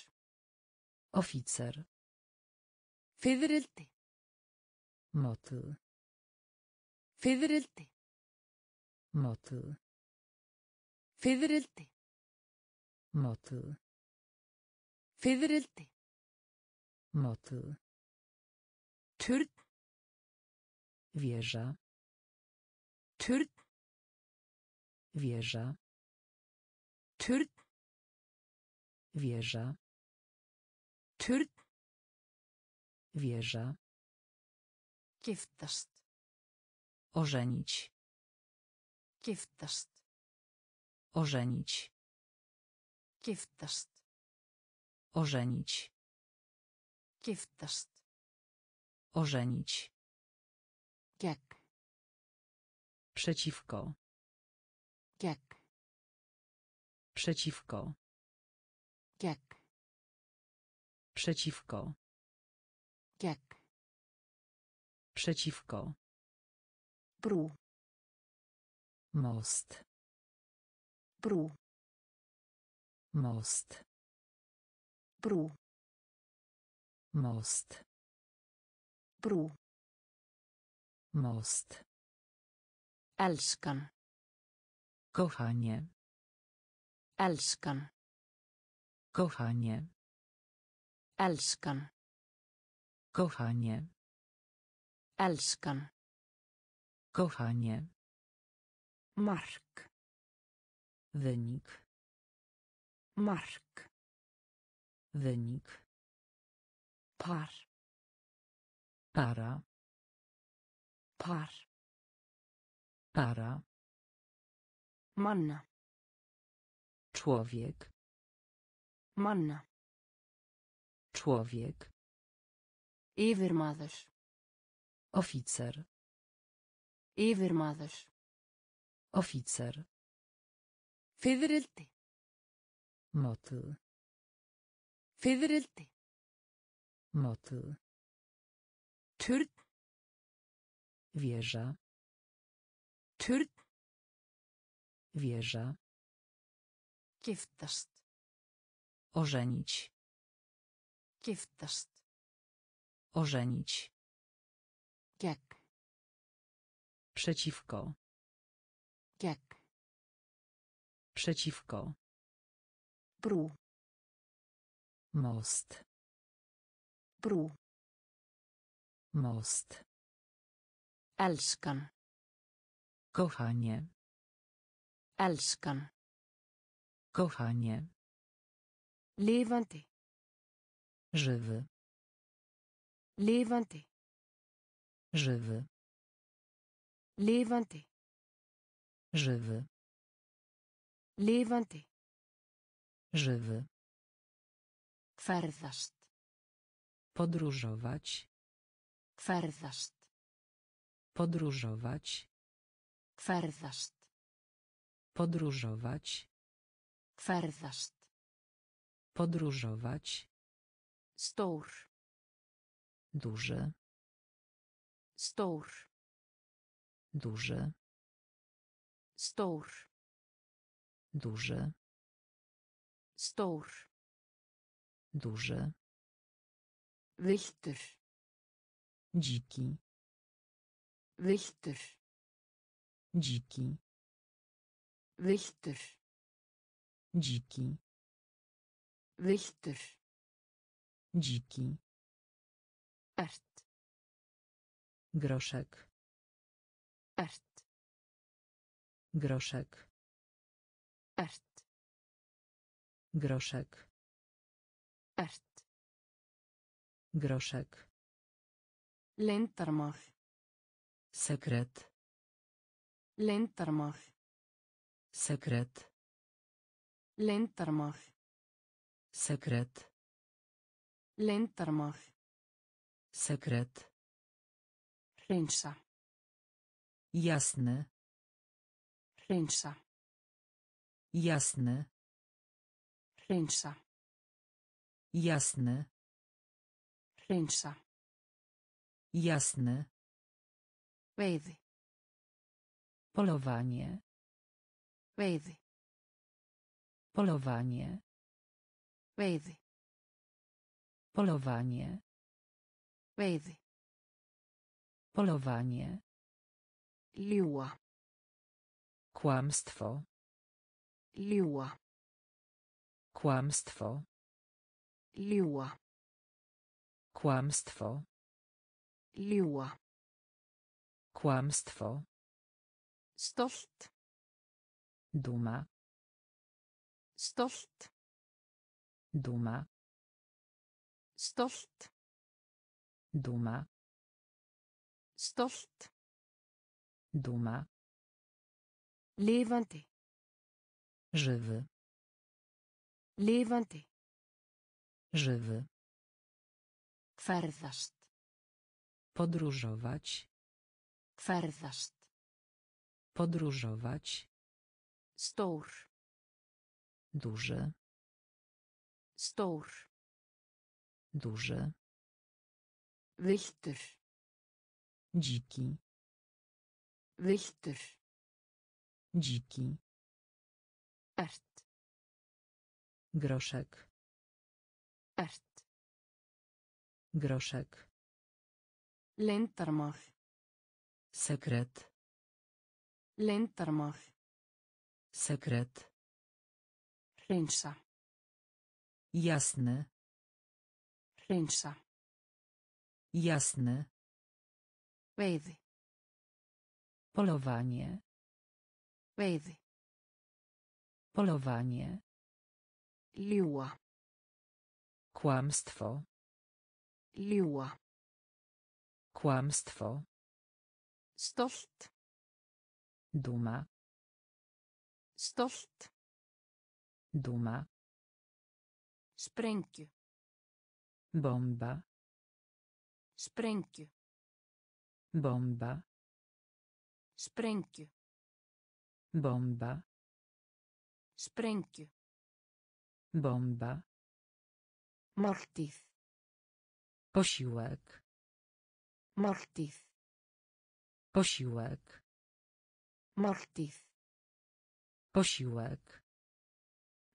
Oficer. Fiðrildi. Motyl. Fiðrildi. Motyl. Fiðrildi. Motyl. Fiðrildi. Motyl. Turn. Wieża. Turn. Wieża. Turn. Wieża. Turn. Wieża. Giftast. Ożenić. Giftast. Ożenić. Giftast. Ożenić. Giftast. Ożenić. Jak. Przeciwko. Jak. Przeciwko. Jak. Przeciwko. Jak. Przeciwko. Bru. Most. Bru. Most. Bru. Most. Bru. Most. Elskam. Kochanie. Elskam. Kochanie. Elskam. Kochanie. Elskam. Kochanie. Mark. Wynik. Mark. Wynik. Par. Para. Par. Para. Manna. Człowiek. Manna. Człowiek. Yfirmaður. Oficer. Yfirmaður. Oficer. Fiðrildi. Motyl. Fiðrildi. Motyl. Turn. Wieża. Turn. Wieża. Giftast. Ożenić. Giftast. Ożenić. Jak. Przeciwko. Jak. Przeciwko. Bru. Most. Bru. Most. Elskan. Kochanie. Elskan. Kochanie. Levante. Żywy. Levante. Żywy. Levante. Żywy. Levante. Żywy. Ferðast. Podróżować. Ferðast. Podróżować. Ferðast. Podróżować. Ferðast. Podróżować. Stór. Duży. Stór. Duży. Stór. Duży. Stór. Duży. Wiltur. Dziki. Wiltur. Dziki. Wiltur. Dziki. Wiltur. Dziki. Ert. Groszek. Ert. Groszek. Ert. Groszek. Ert. Groszek. Lentarmol. Sekret. Lentarmol. Sekret. Lentarmol. Sekret. Lentarmol. Sekret. Ręcza. Jasny. Ręcza. Jasny. Ręcza. Jasny. Ręcza. Jasny. Wejdy. Polowanie. Wejdy. Polowanie. Wejdy. Polowanie. Vejdy. Polowanie. Liua. Kłamstwo. Liua. Kłamstwo. Liua. Kłamstwo. Liua. Kłamstwo. Stolt. Duma. Stolt. Duma. Stolt. Duma. Stolt. Duma. Levante. Żywy. Levante. Żywy. Ferðast. Podróżować. Ferðast. Podróżować. Stór. Duży. Stór. Duży. Wiltur. Dziki. Wiltur. Dziki. Ert. Groszek. Ert. Groszek. Leyndarmál. Sekret. Leyndarmál. Sekret. Hreinsa. Jasny. Hreinsa. Jasny. Veiði. Polowanie. Veiði. Polowanie. Liua. Kłamstwo. Liua. Kłamstwo. Stolt. Duma. Stolt. Duma. Sprengju. Bomba. Sprengju. Bomba. Sprengju. Bomba. Sprengju. Bomba. Máltíð. Posiłek. Máltíð. Posiłek. Máltíð. Posiłek.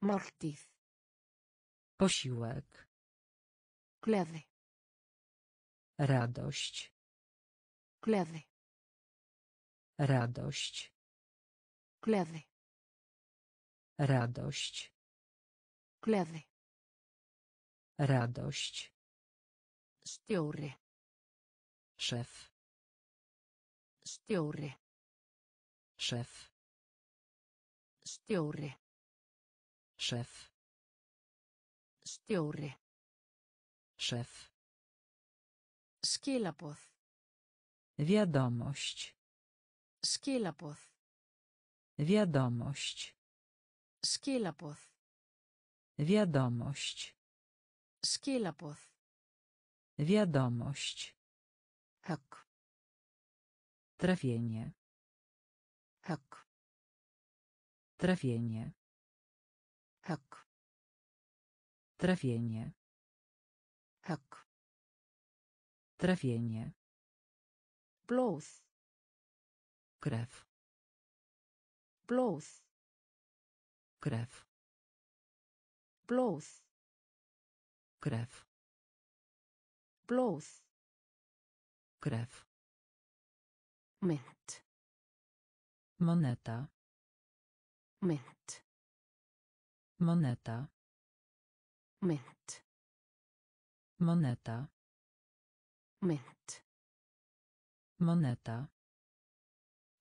Máltíð. Posiłek. Gleði. Radość. Gleði. Radość. Gleði. Radość. Gleði. Radość. Stjóri. Szef. Stjóri. Szef. Stjóri. Szef. Stjóri. Szef. Skilaboð. Wiadomość. Skilaboð. Wiadomość. Skilaboð. Wiadomość. Skilaboð. Wiadomość. Hak. Trafienie. Hak. Trafienie. Hak. Trafienie. Hak. Trafienie. Blóð. Krew. Blóð. Krew. Blóð. Krew. Blóð. Krew. Mynt. Moneta. Mynt. Moneta. Mynt. Moneta. Mynt. Moneta.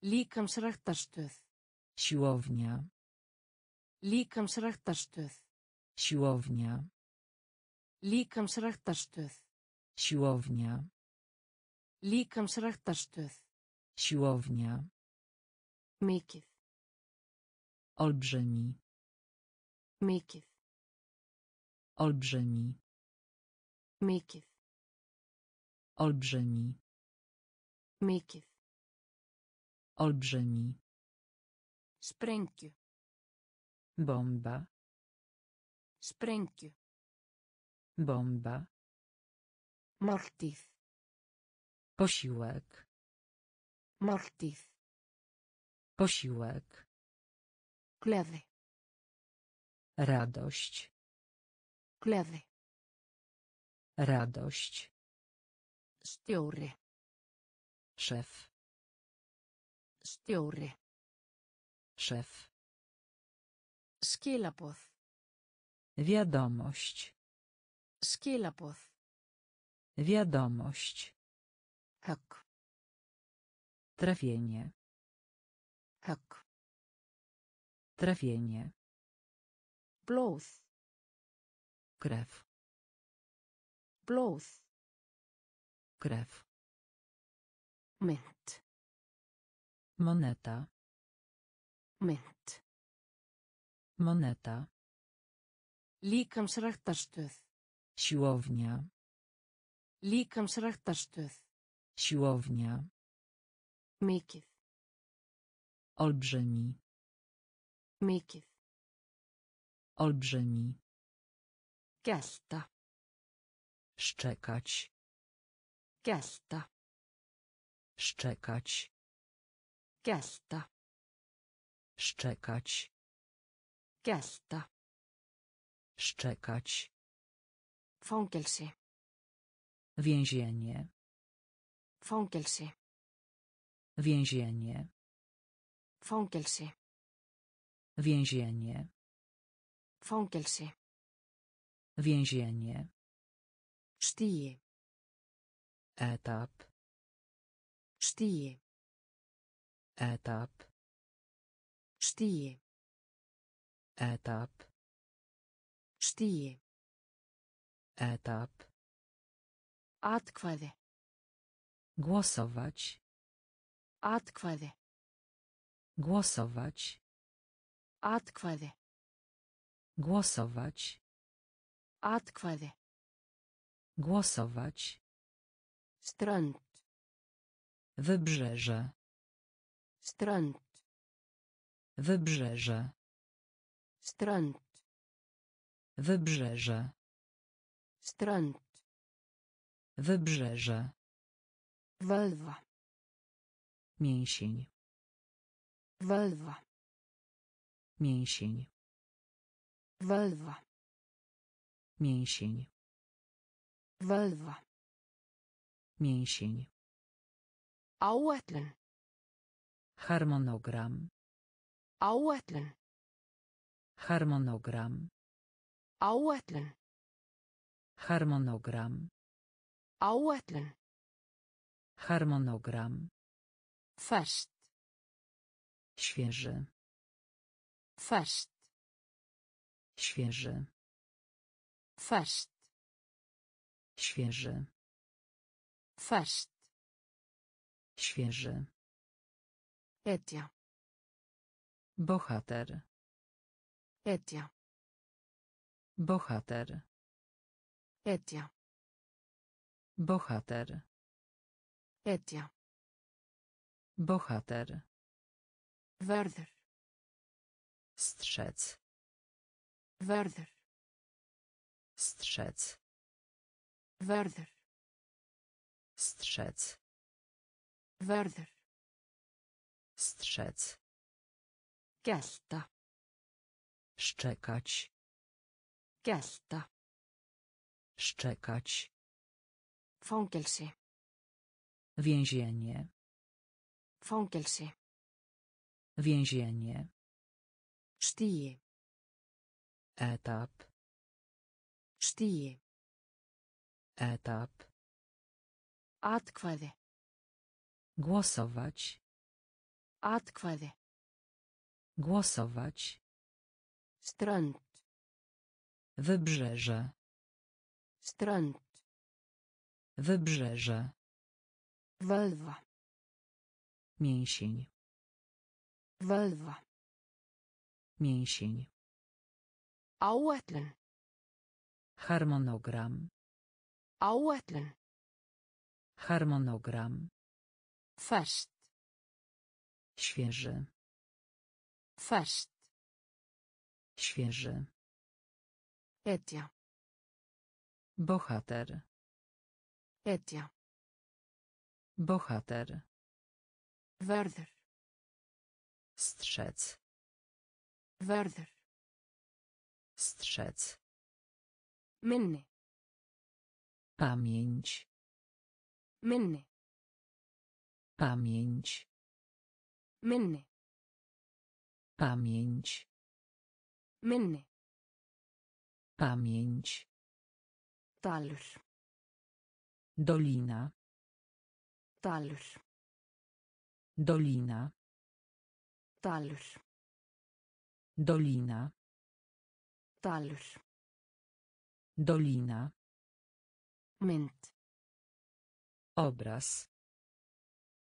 Líkamsræktarstöð. Siłownia. Líkamsræktarstöð. Siłownia. Líkamsræktarstöð. Siłownia. Líkamsræktarstöð. Siłownia. Mikið. Olbrzymi. Mikið. Olbrzymi. Mikið. Olbrzymi. Mikið. Olbrzymi. Sprengju. Bomba. Sprengju. Bomba. Máltíð. Posiłek. Máltíð. Posiłek. Gleði. Radość. Gleði. Radość. Stjóri. Szef. Stjóri. Szef. Skilaboð. Wiadomość. Skilaboð. Wiadomość. Hak. Trafienie. Hak. Trafienie. Blóð. Krew. Blóð. Krew. Mynt. Moneta. Mynt. Moneta. Líkamsræktarstöð. Siłownia. Líkamsræktarstöð. Siłownia. Mikið. Olbrzymi. Mikið. Olbrzymi. Gelta. Szczekać. Gelta. Szczekać. Gelta. Szczekać. Gelta. Szczekać. Fangelsi. Więzienie. Fangelsi. Więzienie. Fangelsi. Więzienie. Fangelsi. Więzienie. Sztije. Etap. Sztije. Etap. Sztije. Etap. Sztije. Etap. Atkwadę. Głosować. Atkwadę. Głosować. Atkwadę. Głosować. Atkwadę. Głosować. Strand. Wybrzeże. Strand. Wybrzeże. Strand. Wybrzeże. Strand. Wybrzeże. Walwa. Mięsień. Walwa. Mięsień. Walwa. Mięsień. Walwa. Mięsień. Auetlen. Harmonogram. Auetlen. Harmonogram. Auetlen. Harmonogram. Auetlen. Harmonogram. Ferskt. Świeży. Ferskt. Świeży. Ferskt. Świeży. Ferskt. Świeży. Etia. Bohater. Etia. Bohater. Etia. Bohater. Etia. Bohater. Werder. Strzec. Werder. Strzec. Werder. Strzec. Werder. Strzec. Gelta. Szczekać. Gelta. Szczekać. Fangelsi. Więzienie. Fangelsi. Więzienie. Sztije. Etap. Sztije. Etap. Atkwadę. Głosować. Atkwadę. Głosować. Strand. Wybrzeże. Strand. Wybrzeże. Walwa. Mięsień. Walwa. Mięsień. Auetlen. Harmonogram. Auetlen. Harmonogram. Ferskt. Świeży. Ferskt. Świeży. Etia. Bohater. Etia. Bohater. Werder. Strzec. Werder. Strzec. Minny. Pamięć. Minne. Pamięć. Minne. Pamięć. Minne. Pamięć. Dalur. Dolina. Dalur. Dolina. Dalur. Dolina. Dalur. Dolina. Mynd. Obraz.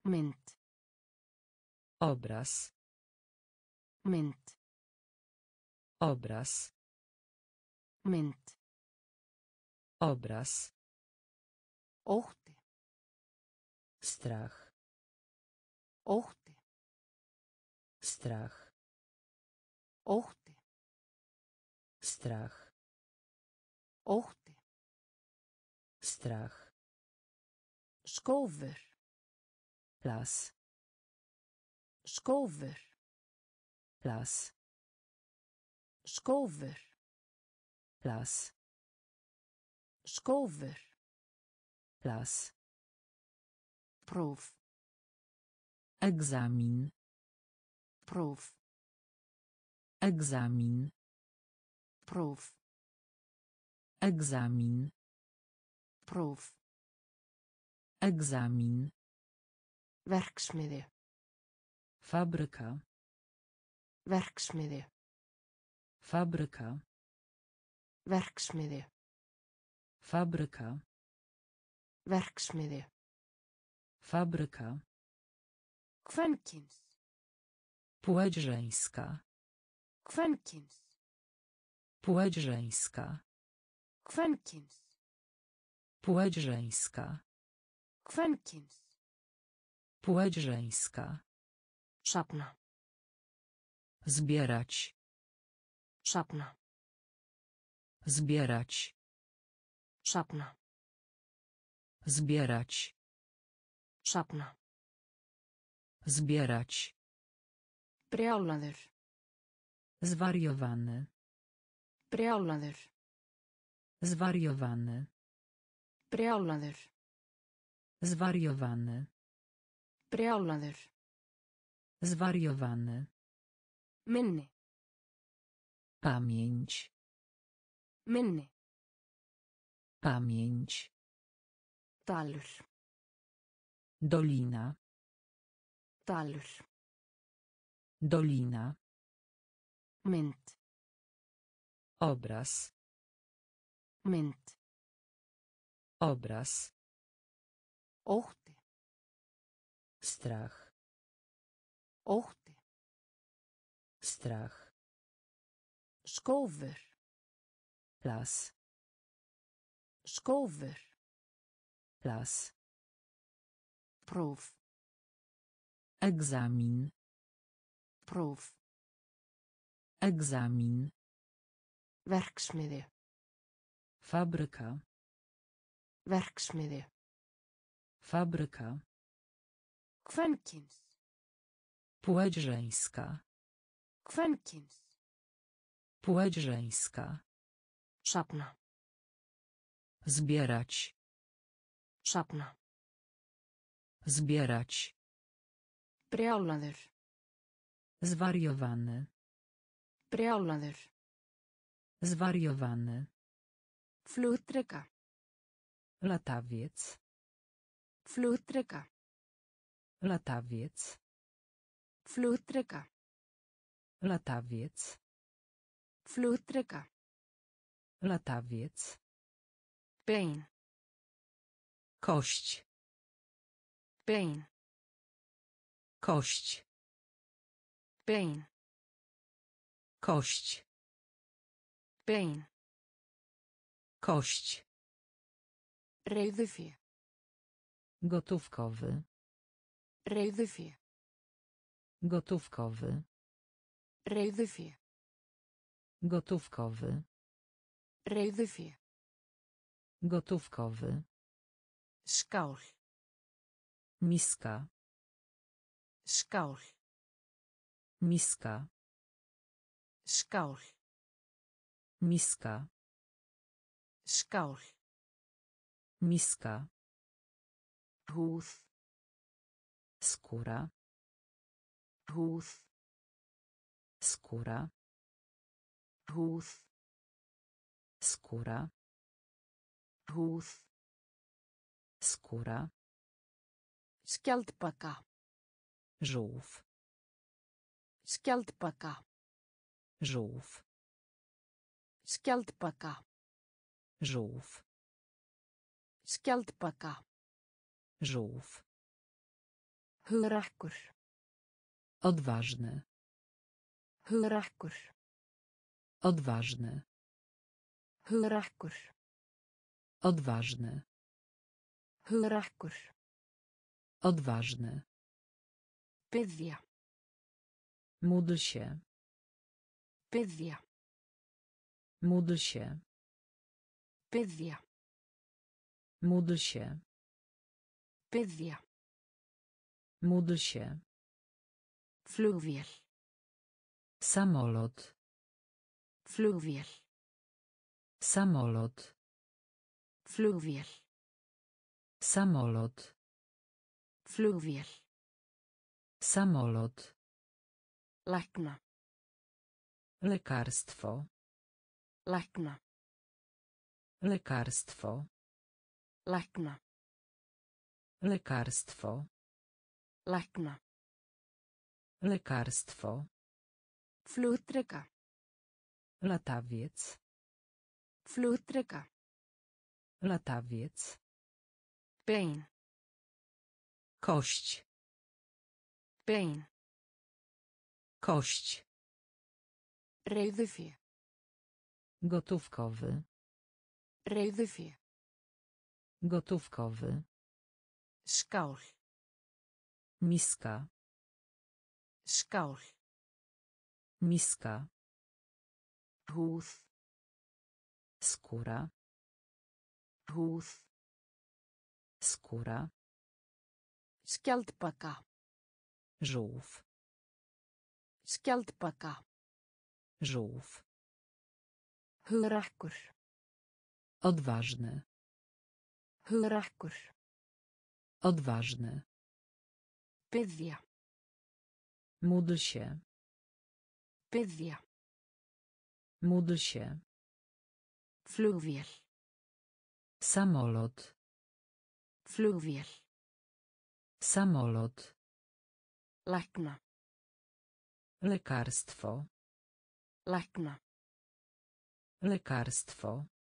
Mynd. Obraz. Mynd. Obraz. Mynd. Obraz. Ótti. Strach. Ótti. Strach. Ótti. Strach. Ótti. Strach. Skófur. Las. Skófur. Las. Skófur. Las. Skófur. Las. Próf. Egzamin. Próf. Egzamin. Próf. Egzamin. Próf. Egzamin. Werksmiðja. Fabryka. Werksmiðja. Fabryka. Werksmiðja. Fabryka. Werksmiðja. Fabryka. Kwenkins. Płeć żeńska. Kwenkins. Płeć żeńska. Kwenkins. Płeć żeńska. Kwenkins. Płeć żeńska. Szapna. Zbierać. Szapna. Zbierać. Szapna. Zbierać. Szapna. Zbierać. Brjálaður. Zwariowany. Brjálaður. Zwariowany. Brjálaður. Zwariowany. Brjálaður. Zwariowany. Minni. Pamięć. Minni. Pamięć. Dalur. Dolina. Dalur. Dolina. Mynd. Obraz. Mynd. Obraz. Ótti. Strach. Ótti. Strach. Skófur. Las. Skófur. Las. Próf. Egzamin. Próf. Egzamin. Werksmiðja. Fabryka. Werksmiðja. Fabryka. Kwenkins. Płeć żeńska. Kwenkins. Płeć żeńska. Szapna. Zbierać. Szapna. Zbierać. Brjálaður. Zwariowany. Brjálaður. Zwariowany. Flugdreka. Latawiec. Flugdreka. Latawiec. Flugdreka. Latawiec. Flugdreka. Latawiec. Bein. Kość. Bein. Kość. Bein. Kość. Bein. Kość. Rejdyfie. Gotówkowy. Rejdyfie. Gotówkowy. Rejdyfie. Gotówkowy. Rejdyfie. Gotówkowy. Skál. Miska. Skál. Miska. Skál. Miska. Skál. miska, hús, skóra, hús, skóra, hús, skóra, hús, skóra, skjaldbaka, żółw, skjaldbaka, żółw, skjaldbaka, żółw, skjaldbaka, żółw, hurakur, odważny, hurakur, odważny, hurakur, odważny, hurakur, odważny, pydzia, módl się, pydzia, módl się, pydzia, módl się, pydzia, módl się, flugwiel, samolot, flugwiel, samolot, flugwiel, samolot, flugwiel, samolot, lekna, lekarstwo, lekna, lekarstwo, lekna, lekarstwo, lekna, lekarstwo, flutryka, latawiec, flutryka, latawiec, bein, kość, bein, kość, rejdyfie, gotówkowy, rejdyfie, gotówkowy, skál, miska, skál, miska, hús, skóra, hús, skóra, skjaldbaka, żółw, skjaldbaka, żółw, hurakur, odważny, hurakur, odważny, pydzia, módl się, pydzia, módl się, flugwiel, samolot, flugwiel, samolot, lekna, lekarstwo, lekna, lekarstwo,